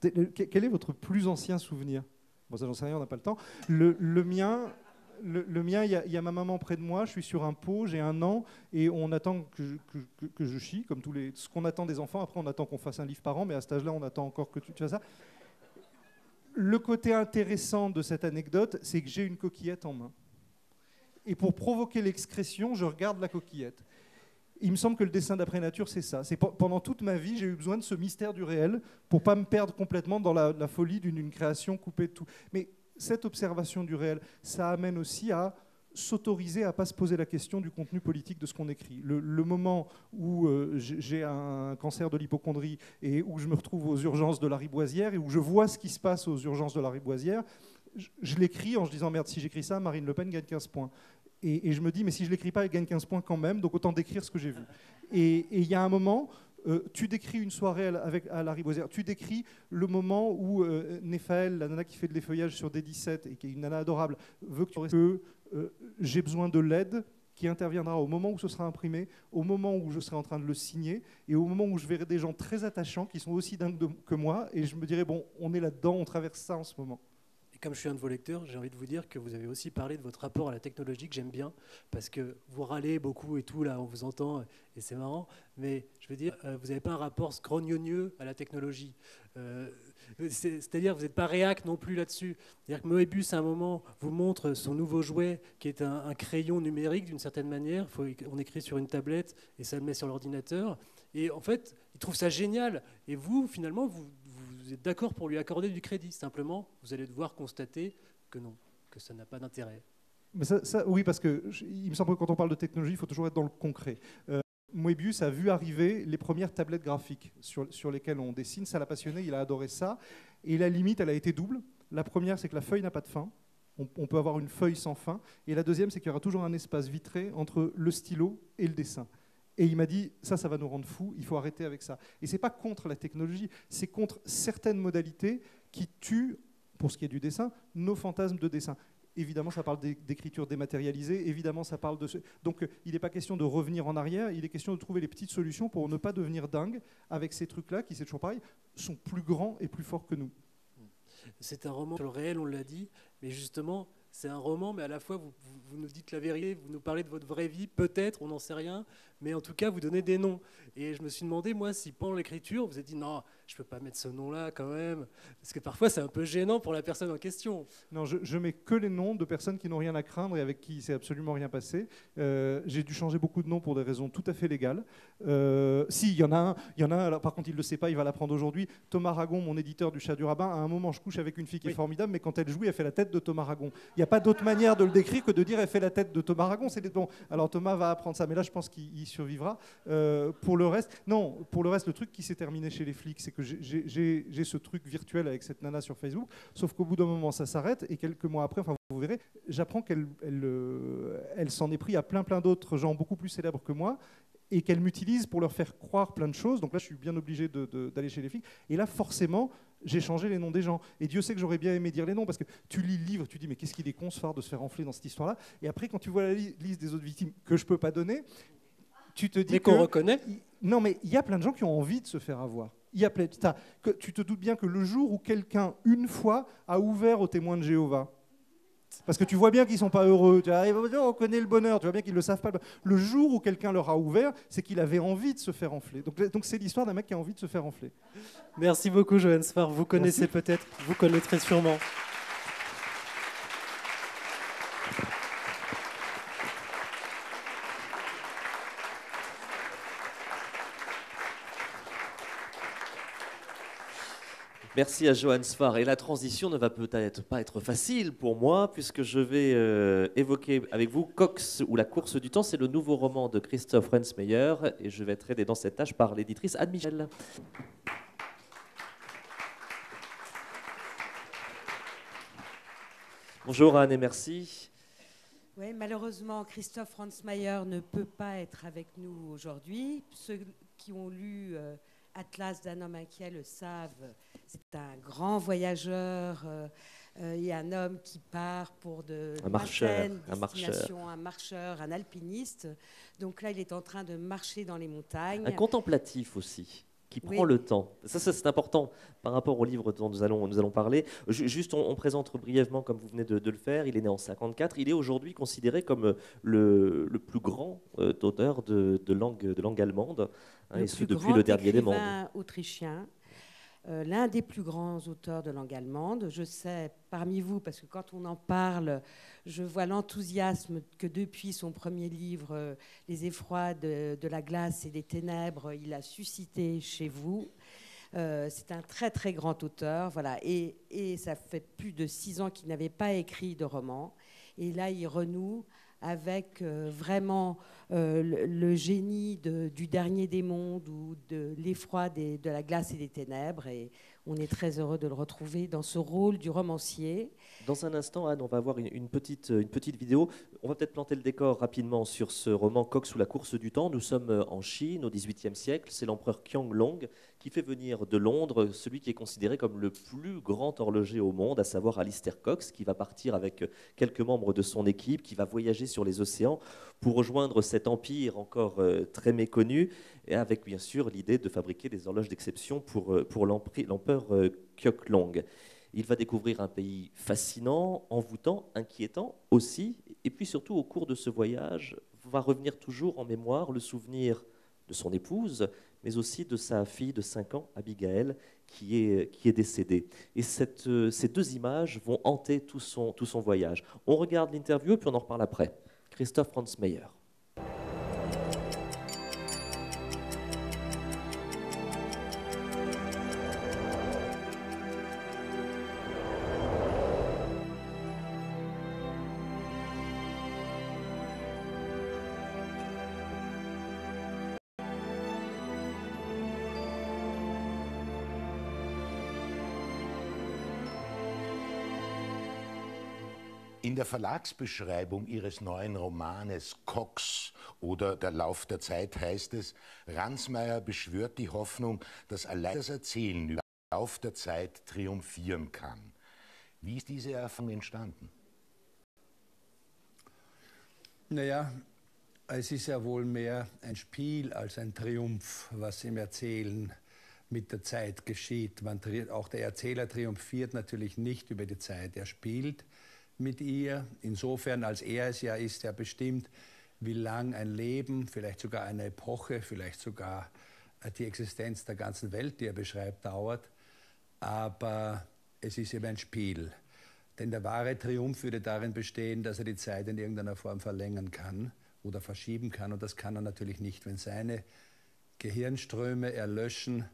Quel est votre plus ancien souvenir? Bon, ça, j'en sais rien, on n'a pas le temps. Le, le mien, le, le mien, il y, y a ma maman près de moi, je suis sur un pot, j'ai un an, et on attend que je, que, que, que je chie, comme tous les... Ce qu'on attend des enfants, après on attend qu'on fasse un livre par an, mais à cet âge-là, on attend encore que tu, tu fasses ça. Le côté intéressant de cette anecdote, c'est que j'ai une coquillette en main. Et pour provoquer l'excrétion, je regarde la coquillette. Il me semble que le dessin d'après nature, c'est ça. Pendant toute ma vie, j'ai eu besoin de ce mystère du réel pour ne pas me perdre complètement dans la, la folie d'une création coupée de tout. Mais cette observation du réel, ça amène aussi à s'autoriser à pas se poser la question du contenu politique de ce qu'on écrit. Le, le moment où euh, j'ai un cancer de l'hypocondrie et où je me retrouve aux urgences de la Riboisière et où je vois ce qui se passe aux urgences de la Riboisière, je, je l'écris en se disant « Merde, si j'écris ça, Marine Le Pen gagne quinze points ». Et, et je me dis « Mais si je l'écris pas, elle gagne quinze points quand même, donc autant décrire ce que j'ai vu ». Et il y a un moment... Euh, tu décris une soirée avec, à la Riboisière, tu décris le moment où euh, Néphaël, la nana qui fait de l'effeuillage sur D dix-sept et qui est une nana adorable, veut que tu restes, que euh, j'ai besoin de l'aide qui interviendra au moment où ce sera imprimé, au moment où je serai en train de le signer et au moment où je verrai des gens très attachants qui sont aussi dingues de, que moi, et je me dirai bon, on est là-dedans, on traverse ça en ce moment. Comme je suis un de vos lecteurs, j'ai envie de vous dire que vous avez aussi parlé de votre rapport à la technologie, que j'aime bien, parce que vous râlez beaucoup et tout, là, on vous entend, et c'est marrant, mais je veux dire, vous n'avez pas un rapport scrognonieux à la technologie. Euh, C'est-à-dire, vous n'êtes pas réac non plus là-dessus. C'est-à-dire que Moebius, à un moment, vous montre son nouveau jouet, qui est un, un crayon numérique, d'une certaine manière. Faut, on écrit sur une tablette, et ça le met sur l'ordinateur. Et en fait, il trouve ça génial. Et vous, finalement, vous... vous êtes d'accord pour lui accorder du crédit. Simplement, vous allez devoir constater que non, que ça n'a pas d'intérêt. Mais ça, ça, oui, parce que je, il me semble que quand on parle de technologie, il faut toujours être dans le concret. Euh, Moebius a vu arriver les premières tablettes graphiques sur, sur lesquelles on dessine. Ça l'a passionné, il a adoré ça. Et la limite, elle a été double. La première, c'est que la feuille n'a pas de fin. On, on peut avoir une feuille sans fin. Et la deuxième, c'est qu'il y aura toujours un espace vitré entre le stylo et le dessin. Et il m'a dit, ça, ça va nous rendre fous, il faut arrêter avec ça. Et ce n'est pas contre la technologie, c'est contre certaines modalités qui tuent, pour ce qui est du dessin, nos fantasmes de dessin. Évidemment, ça parle d'écriture dématérialisée, évidemment, ça parle de... Ce... Donc, il n'est pas question de revenir en arrière, il est question de trouver les petites solutions pour ne pas devenir dingue avec ces trucs-là, qui, c'est toujours pareil, sont plus grands et plus forts que nous. C'est un roman sur le réel, on l'a dit, mais justement... C'est un roman, mais à la fois, vous, vous, vous nous dites la vérité, vous nous parlez de votre vraie vie, peut-être, on n'en sait rien, mais en tout cas, vous donnez des noms. Et je me suis demandé, moi, si pendant l'écriture, vous avez dit, non, je ne peux pas mettre ce nom-là, quand même, parce que parfois, c'est un peu gênant pour la personne en question. Non, je ne mets que les noms de personnes qui n'ont rien à craindre et avec qui il ne s'est absolument rien passé. Euh, j'ai dû changer beaucoup de noms pour des raisons tout à fait légales. Euh, si, il y en a un, y en a un alors, par contre, il ne le sait pas, il va l'apprendre aujourd'hui. Thomas Ragon, mon éditeur du Chat du Rabbin, à un moment, je couche avec une fille qui oui. est formidable, mais quand elle joue, elle fait la tête de Thomas Ragon. Il n'y a pas d'autre manière de le décrire que de dire elle fait la tête de Thomas Ragon. C'est des... bon, alors Thomas va apprendre ça, mais là je pense qu'il survivra. Euh, pour le reste, non, pour le reste, le truc qui s'est terminé chez les flics, c'est que j'ai ce truc virtuel avec cette nana sur Facebook, sauf qu'au bout d'un moment ça s'arrête et quelques mois après, enfin vous verrez, j'apprends qu'elle elle, elle, elle s'en est pris à plein plein d'autres gens beaucoup plus célèbres que moi et qu'elle m'utilise pour leur faire croire plein de choses. Donc là je suis bien obligé d'aller chez les flics. Et là forcément... j'ai changé les noms des gens. Et Dieu sait que j'aurais bien aimé dire les noms, parce que tu lis le livre, tu dis mais qu'est-ce qu'il est con, Sfar, de se faire enfler dans cette histoire-là. Et après, quand tu vois la liste des autres victimes que je peux pas donner, tu te dis mais qu'on reconnaît. Non, mais il y a plein de gens qui ont envie de se faire avoir. Il y a plein... que tu te doutes bien que le jour où quelqu'un, une fois, a ouvert aux témoins de Jéhovah, parce que tu vois bien qu'ils sont pas heureux, tu vois, on connaît le bonheur, tu vois bien qu'ils le savent pas. Le jour où quelqu'un leur a ouvert, c'est qu'il avait envie de se faire enfler. Donc donc c'est l'histoire d'un mec qui a envie de se faire enfler. Merci beaucoup, Joann Sfar. Vous connaissez peut-être, vous connaîtrez sûrement. Merci à Joann Sfar. Et la transition ne va peut-être pas être facile pour moi, puisque je vais euh, évoquer avec vous Cox ou la course du temps. C'est le nouveau roman de Christophe Rensmeyer et je vais être aidé dans cette tâche par l'éditrice Anne Michel. Bonjour Anne et merci. Oui, malheureusement, Christophe Rensmeyer ne peut pas être avec nous aujourd'hui. Ceux qui ont lu... Euh, Atlas d'un homme inquiet le savent, c'est un grand voyageur euh, euh, et un homme qui part pour de lointaines destinations, un marcheur, un alpiniste. Donc là, il est en train de marcher dans les montagnes. Un contemplatif aussi, qui oui. prend le temps. Ça, ça c'est important par rapport au livre dont nous allons, nous allons parler. Juste, on, on présente brièvement, comme vous venez de, de le faire, il est né en cinquante-quatre. Il est aujourd'hui considéré comme le, le plus grand euh, auteur de, de, langue, de langue allemande. Le et ce, depuis le dernier des mondes. Autrichien, euh, l'un des plus grands auteurs de langue allemande. Je sais parmi vous, parce que quand on en parle, je vois l'enthousiasme que depuis son premier livre, euh, Les effrois de, de la glace et des ténèbres, il a suscité chez vous. Euh, c'est un très très grand auteur, voilà. Et, et ça fait plus de six ans qu'il n'avait pas écrit de roman. Et là, il renoue avec euh, vraiment euh, le, le génie de, du dernier des mondes ou de l'effroi des, de la glace et des ténèbres. Et on est très heureux de le retrouver dans ce rôle du romancier. Dans un instant, Anne, on va avoir une, une, petite, une petite vidéo. On va peut-être planter le décor rapidement sur ce roman Coq sous la course du temps. Nous sommes en Chine au dix-huitième siècle. C'est l'empereur Qiang Long qui fait venir de Londres celui qui est considéré comme le plus grand horloger au monde, à savoir Alistair Cox, qui va partir avec quelques membres de son équipe, qui va voyager sur les océans pour rejoindre cet empire encore très méconnu, et avec bien sûr l'idée de fabriquer des horloges d'exception pour, pour l'empereur Qiang Long. Il va découvrir un pays fascinant, envoûtant, inquiétant aussi, et puis surtout au cours de ce voyage, va revenir toujours en mémoire le souvenir de son épouse, mais aussi de sa fille de cinq ans, Abigail, qui est, qui est décédée. Et cette, euh, ces deux images vont hanter tout son, tout son voyage. On regarde l'interview, puis on en reparle après. Christophe Franzmeyer. In der Verlagsbeschreibung ihres neuen Romanes Cox oder Der Lauf der Zeit heißt es, Ransmayr beschwört die Hoffnung, dass allein das Erzählen über den Lauf der Zeit triumphieren kann. Wie ist diese Erfahrung entstanden? Naja, es ist ja wohl mehr ein Spiel als ein Triumph, was im Erzählen mit der Zeit geschieht. Man, auch der Erzähler triumphiert natürlich nicht über die Zeit, er spielt mit ihr, insofern als er es ja ist, der bestimmt, wie lang ein Leben, vielleicht sogar eine Epoche, vielleicht sogar die Existenz der ganzen Welt, die er beschreibt, dauert. Aber es ist eben ein Spiel. Denn der wahre Triumph würde darin bestehen, dass er die Zeit in irgendeiner Form verlängern kann oder verschieben kann. Und das kann er natürlich nicht, wenn seine Gehirnströme erlöschen,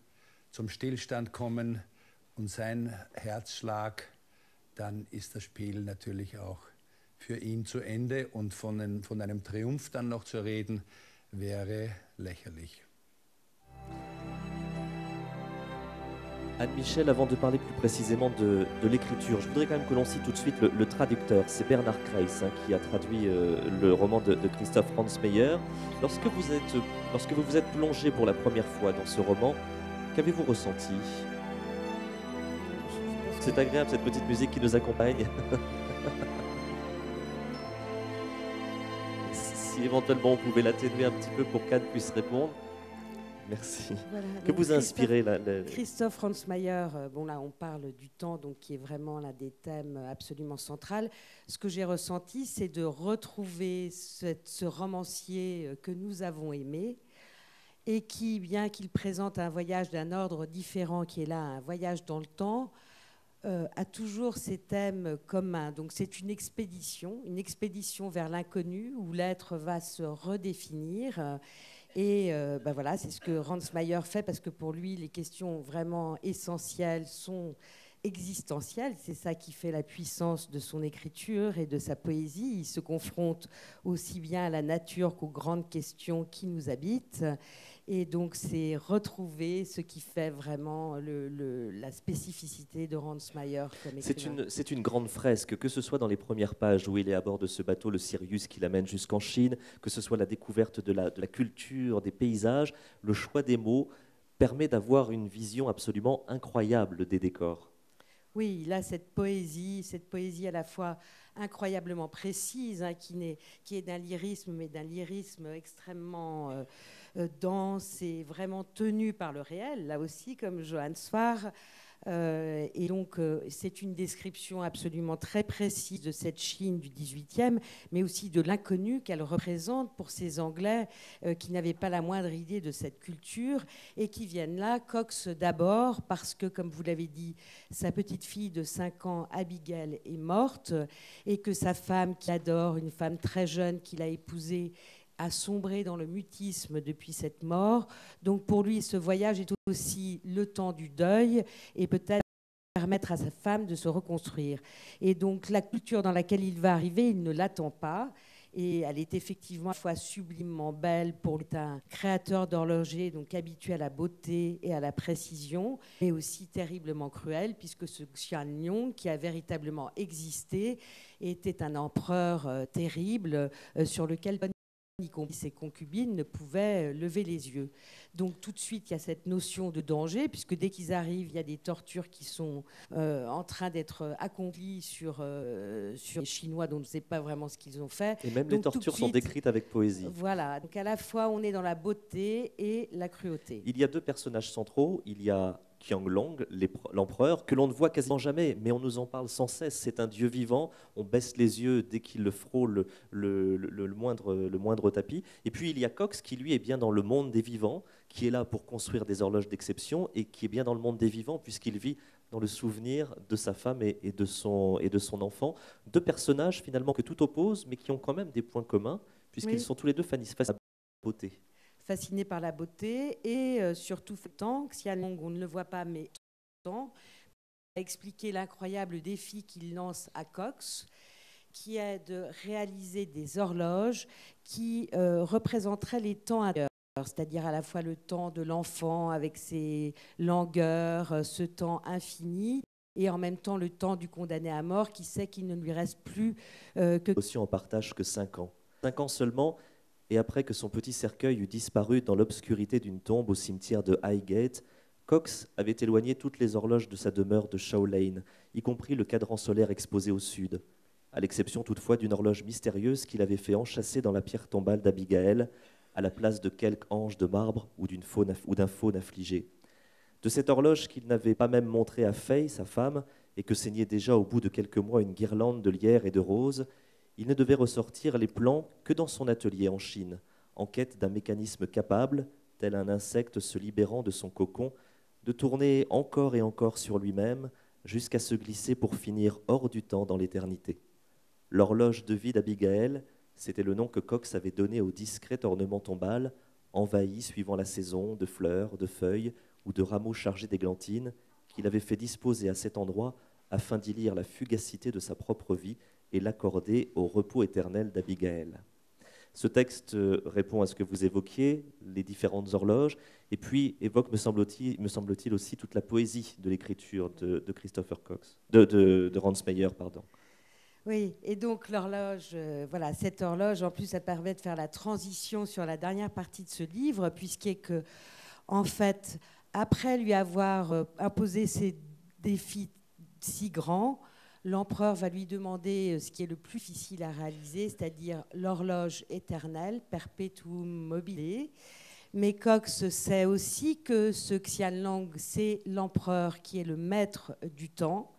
zum Stillstand kommen und sein Herzschlag, dann ist das Spiel natürlich auch für ihn zu Ende. Und von, den, von einem Triumph dann noch zu reden, wäre lächerlich. Anne-Michel, avant de parler plus précisément de, de l'écriture, je voudrais quand même que l'on cite tout de suite le, le traducteur. C'est Bernard Kreis hein, qui a traduit euh, le roman de, de Christophe Franzmeyer. Lorsque vous, êtes, lorsque vous vous êtes plongé pour la première fois dans ce roman, qu'avez-vous ressenti ? C'est agréable, cette petite musique qui nous accompagne. Si éventuellement on pouvait l'atténuer un petit peu pour qu'Anne puisse répondre. Merci. Voilà, que vous inspirez là, le... Christophe Franzmeyer, bon là on parle du temps, donc qui est vraiment l'un des thèmes absolument centrales. Ce que j'ai ressenti, c'est de retrouver ce, ce romancier que nous avons aimé, et qui, bien qu'il présente un voyage d'un ordre différent, qui est là un voyage dans le temps, Euh, a toujours ces thèmes communs. Donc c'est une expédition, une expédition vers l'inconnu où l'être va se redéfinir. Euh, et euh, ben voilà, c'est ce que Franzmeyer fait parce que pour lui, les questions vraiment essentielles sont existentielles. C'est ça qui fait la puissance de son écriture et de sa poésie. Il se confronte aussi bien à la nature qu'aux grandes questions qui nous habitent. Et donc, c'est retrouver ce qui fait vraiment le, le, la spécificité de Franzmeyer comme écrivain. C'est une, c'est une grande fresque, que ce soit dans les premières pages où il est à bord de ce bateau, le Sirius, qui l'amène jusqu'en Chine, que ce soit la découverte de la, de la culture, des paysages, le choix des mots permet d'avoir une vision absolument incroyable des décors. Oui, il a cette poésie, cette poésie à la fois incroyablement précise, hein, qui, n'est, qui est d'un lyrisme, mais d'un lyrisme extrêmement... Euh, dense et vraiment tenue par le réel, là aussi, comme Joann Sfar. Euh, et donc, euh, c'est une description absolument très précise de cette Chine du dix-huitième, mais aussi de l'inconnu qu'elle représente pour ces Anglais euh, qui n'avaient pas la moindre idée de cette culture et qui viennent là, Cox d'abord, parce que, comme vous l'avez dit, sa petite fille de cinq ans, Abigail, est morte et que sa femme, qu'il adore, une femme très jeune qu'il a épousée, a sombré dans le mutisme depuis cette mort. Donc pour lui, ce voyage est aussi le temps du deuil et peut-être permettre à sa femme de se reconstruire. Et donc la culture dans laquelle il va arriver, il ne l'attend pas. Et elle est effectivement à la fois sublimement belle pour un créateur d'horloger, donc habitué à la beauté et à la précision, mais aussi terriblement cruel, puisque ce Xianlong, qui a véritablement existé, était un empereur euh, terrible euh, sur lequel y compris ses concubines ne pouvaient lever les yeux. Donc tout de suite, il y a cette notion de danger, puisque dès qu'ils arrivent, il y a des tortures qui sont euh, en train d'être accomplies sur, euh, sur les Chinois, dont on ne sait pas vraiment ce qu'ils ont fait. Et même donc, les tortures suite, sont décrites avec poésie. Voilà, donc à la fois, on est dans la beauté et la cruauté. Il y a deux personnages centraux, il y a Qianlong, l'empereur, que l'on ne voit quasiment jamais, mais on nous en parle sans cesse. C'est un dieu vivant, on baisse les yeux dès qu'il le frôle le, le, le, le, moindre, le moindre tapis. Et puis il y a Cox, qui lui est bien dans le monde des vivants, qui est là pour construire des horloges d'exception, et qui est bien dans le monde des vivants, puisqu'il vit dans le souvenir de sa femme et, et, de son, et de son enfant. Deux personnages, finalement, que tout oppose, mais qui ont quand même des points communs, puisqu'ils oui. sont tous les deux face à la beauté. Fasciné par la beauté et euh, surtout tant que Xianlong, on ne le voit pas, mais tant a expliqué l'incroyable défi qu'il lance à Cox, qui est de réaliser des horloges qui euh, représenteraient les temps intérieurs, c'est-à-dire à la fois le temps de l'enfant avec ses langueurs, ce temps infini, et en même temps le temps du condamné à mort qui sait qu'il ne lui reste plus euh, que... Aussi en partage que cinq ans. Cinq ans seulement. Et après que son petit cercueil eut disparu dans l'obscurité d'une tombe au cimetière de Highgate, Cox avait éloigné toutes les horloges de sa demeure de Shaolane, y compris le cadran solaire exposé au sud, à l'exception toutefois d'une horloge mystérieuse qu'il avait fait enchâsser dans la pierre tombale d'Abigaël, à la place de quelque ange de marbre ou d'une faune ou d'un faune affligé. De cette horloge qu'il n'avait pas même montrée à Faye, sa femme, et que saignait déjà au bout de quelques mois une guirlande de lierre et de roses, il ne devait ressortir les plans que dans son atelier en Chine, en quête d'un mécanisme capable, tel un insecte se libérant de son cocon, de tourner encore et encore sur lui-même, jusqu'à se glisser pour finir hors du temps dans l'éternité. L'horloge de vie d'Abigaël, c'était le nom que Cox avait donné au discret ornement tombal, envahi suivant la saison de fleurs, de feuilles ou de rameaux chargés d'églantines, qu'il avait fait disposer à cet endroit afin d'y lire la fugacité de sa propre vie et l'accorder au repos éternel d'Abigaël. Ce texte répond à ce que vous évoquiez, les différentes horloges, et puis évoque, me semble-t-il, me semble-t-il aussi toute la poésie de l'écriture de, de Christopher Cox, de, de, de Hans Meyer, pardon. Oui, et donc l'horloge, euh, voilà, cette horloge, en plus, ça permet de faire la transition sur la dernière partie de ce livre, puisqu'il est que, en fait, après lui avoir euh, imposé ces défis si grands, l'empereur va lui demander ce qui est le plus difficile à réaliser, c'est-à-dire l'horloge éternelle, perpetuum mobile. Mais Cox sait aussi que ce Xianlong, c'est l'empereur qui est le maître du temps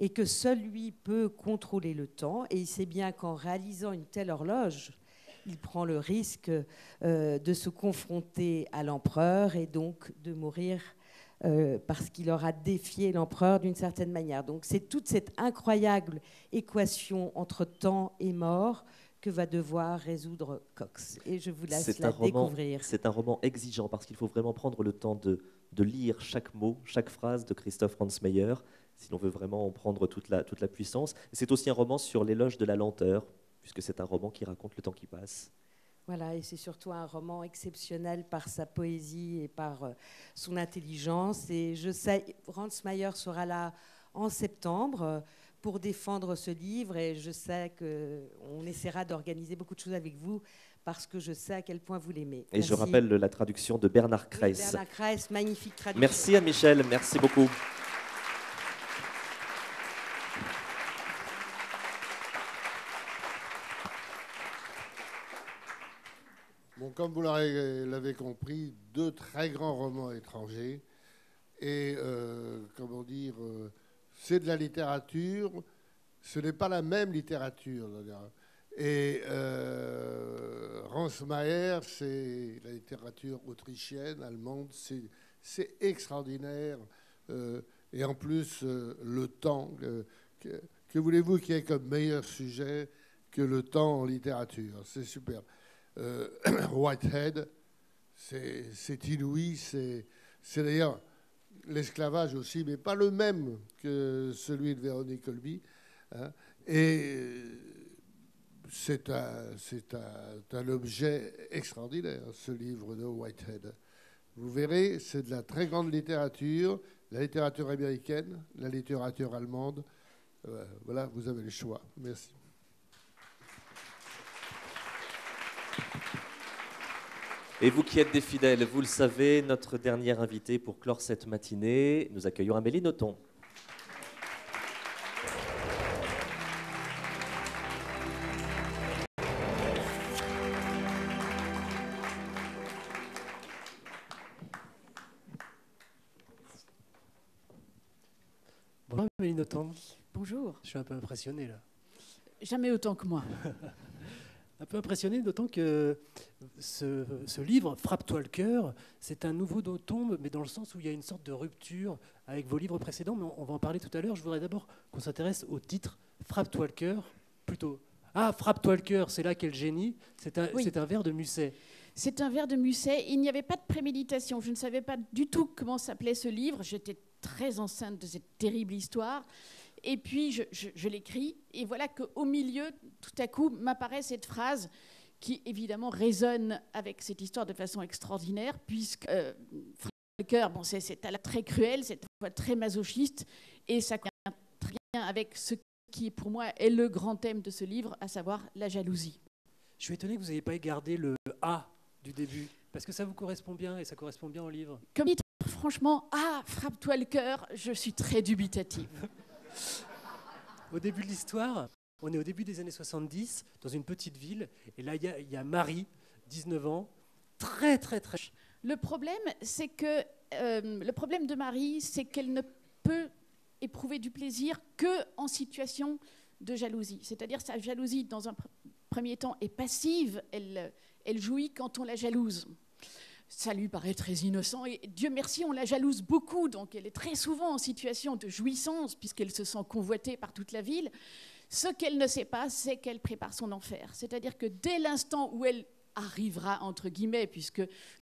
et que seul lui peut contrôler le temps. Et il sait bien qu'en réalisant une telle horloge, il prend le risque euh, de se confronter à l'empereur et donc de mourir Euh, parce qu'il aura défié l'empereur d'une certaine manière. Donc c'est toute cette incroyable équation entre temps et mort que va devoir résoudre Cox. Et je vous laisse la découvrir. C'est un roman exigeant parce qu'il faut vraiment prendre le temps de, de lire chaque mot, chaque phrase de Christoph Franz Meyer, si l'on veut vraiment en prendre toute la, toute la puissance. C'est aussi un roman sur l'éloge de la lenteur, puisque c'est un roman qui raconte le temps qui passe. Voilà, et c'est surtout un roman exceptionnel par sa poésie et par son intelligence. Et je sais, Franz Meyer sera là en septembre pour défendre ce livre. Et je sais qu'on essaiera d'organiser beaucoup de choses avec vous parce que je sais à quel point vous l'aimez. Et merci. Je rappelle la traduction de Bernard Kreis. Oui, Bernard Kreis, magnifique traduction. Merci à Michel, merci beaucoup. Comme vous l'avez compris, deux très grands romans étrangers. Et, euh, comment dire, euh, c'est de la littérature. Ce n'est pas la même littérature. Et euh, Franz Meyer, c'est la littérature autrichienne, allemande. C'est extraordinaire. Euh, et en plus, euh, le temps. Euh, que que voulez-vous qu'il y ait comme meilleur sujet que le temps en littérature? C'est super. euh, Whitehead, c'est inouï, c'est d'ailleurs l'esclavage aussi, mais pas le même que celui de Véronique Colby. Hein, et c'est un, un, un objet extraordinaire, ce livre de Whitehead. Vous verrez, c'est de la très grande littérature, la littérature américaine, la littérature allemande. Euh, voilà, vous avez le choix. Merci. Et vous qui êtes des fidèles, vous le savez, notre dernière invitée pour clore cette matinée, nous accueillons Amélie Nothomb. Bonjour Amélie Nothomb. Bonjour. Je suis un peu impressionné là. Jamais autant que moi. Un peu impressionné, d'autant que ce, ce livre, Frappe-toi le cœur, c'est un nouveau Nothomb, mais dans le sens où il y a une sorte de rupture avec vos livres précédents, mais on, on va en parler tout à l'heure. Je voudrais d'abord qu'on s'intéresse au titre Frappe-toi le cœur, plutôt. Ah, Frappe-toi le cœur, c'est là qu'est le génie, c'est un, oui. un vers de Musset. C'est un vers de Musset, il n'y avait pas de préméditation, je ne savais pas du tout comment s'appelait ce livre, j'étais très enceinte de cette terrible histoire. Et puis, je, je, je l'écris, et voilà qu'au milieu, tout à coup, m'apparaît cette phrase qui, évidemment, résonne avec cette histoire de façon extraordinaire, puisque euh, le cœur, bon, c'est très cruel, c'est très masochiste, et ça contient très bien avec ce qui, pour moi, est le grand thème de ce livre, à savoir la jalousie. Je suis étonnée que vous n'ayez pas gardé le « A » du début, parce que ça vous correspond bien, et ça correspond bien au livre. Comme titre, franchement, « Ah, frappe-toi le cœur », je suis très dubitative. Au début de l'histoire, on est au début des années soixante-dix, dans une petite ville, et là, il y, y a Marie, dix-neuf ans, très, très, très... Le problème, c'est que... Euh, le problème de Marie, c'est qu'elle ne peut éprouver du plaisir qu'en situation de jalousie. C'est-à-dire, sa jalousie, dans un pr premier temps, est passive. Elle, elle jouit quand on la jalouse. Ça lui paraît très innocent, et Dieu merci, on la jalouse beaucoup, donc elle est très souvent en situation de jouissance, puisqu'elle se sent convoitée par toute la ville. Ce qu'elle ne sait pas, c'est qu'elle prépare son enfer. C'est-à-dire que dès l'instant où elle arrivera, entre guillemets, puisque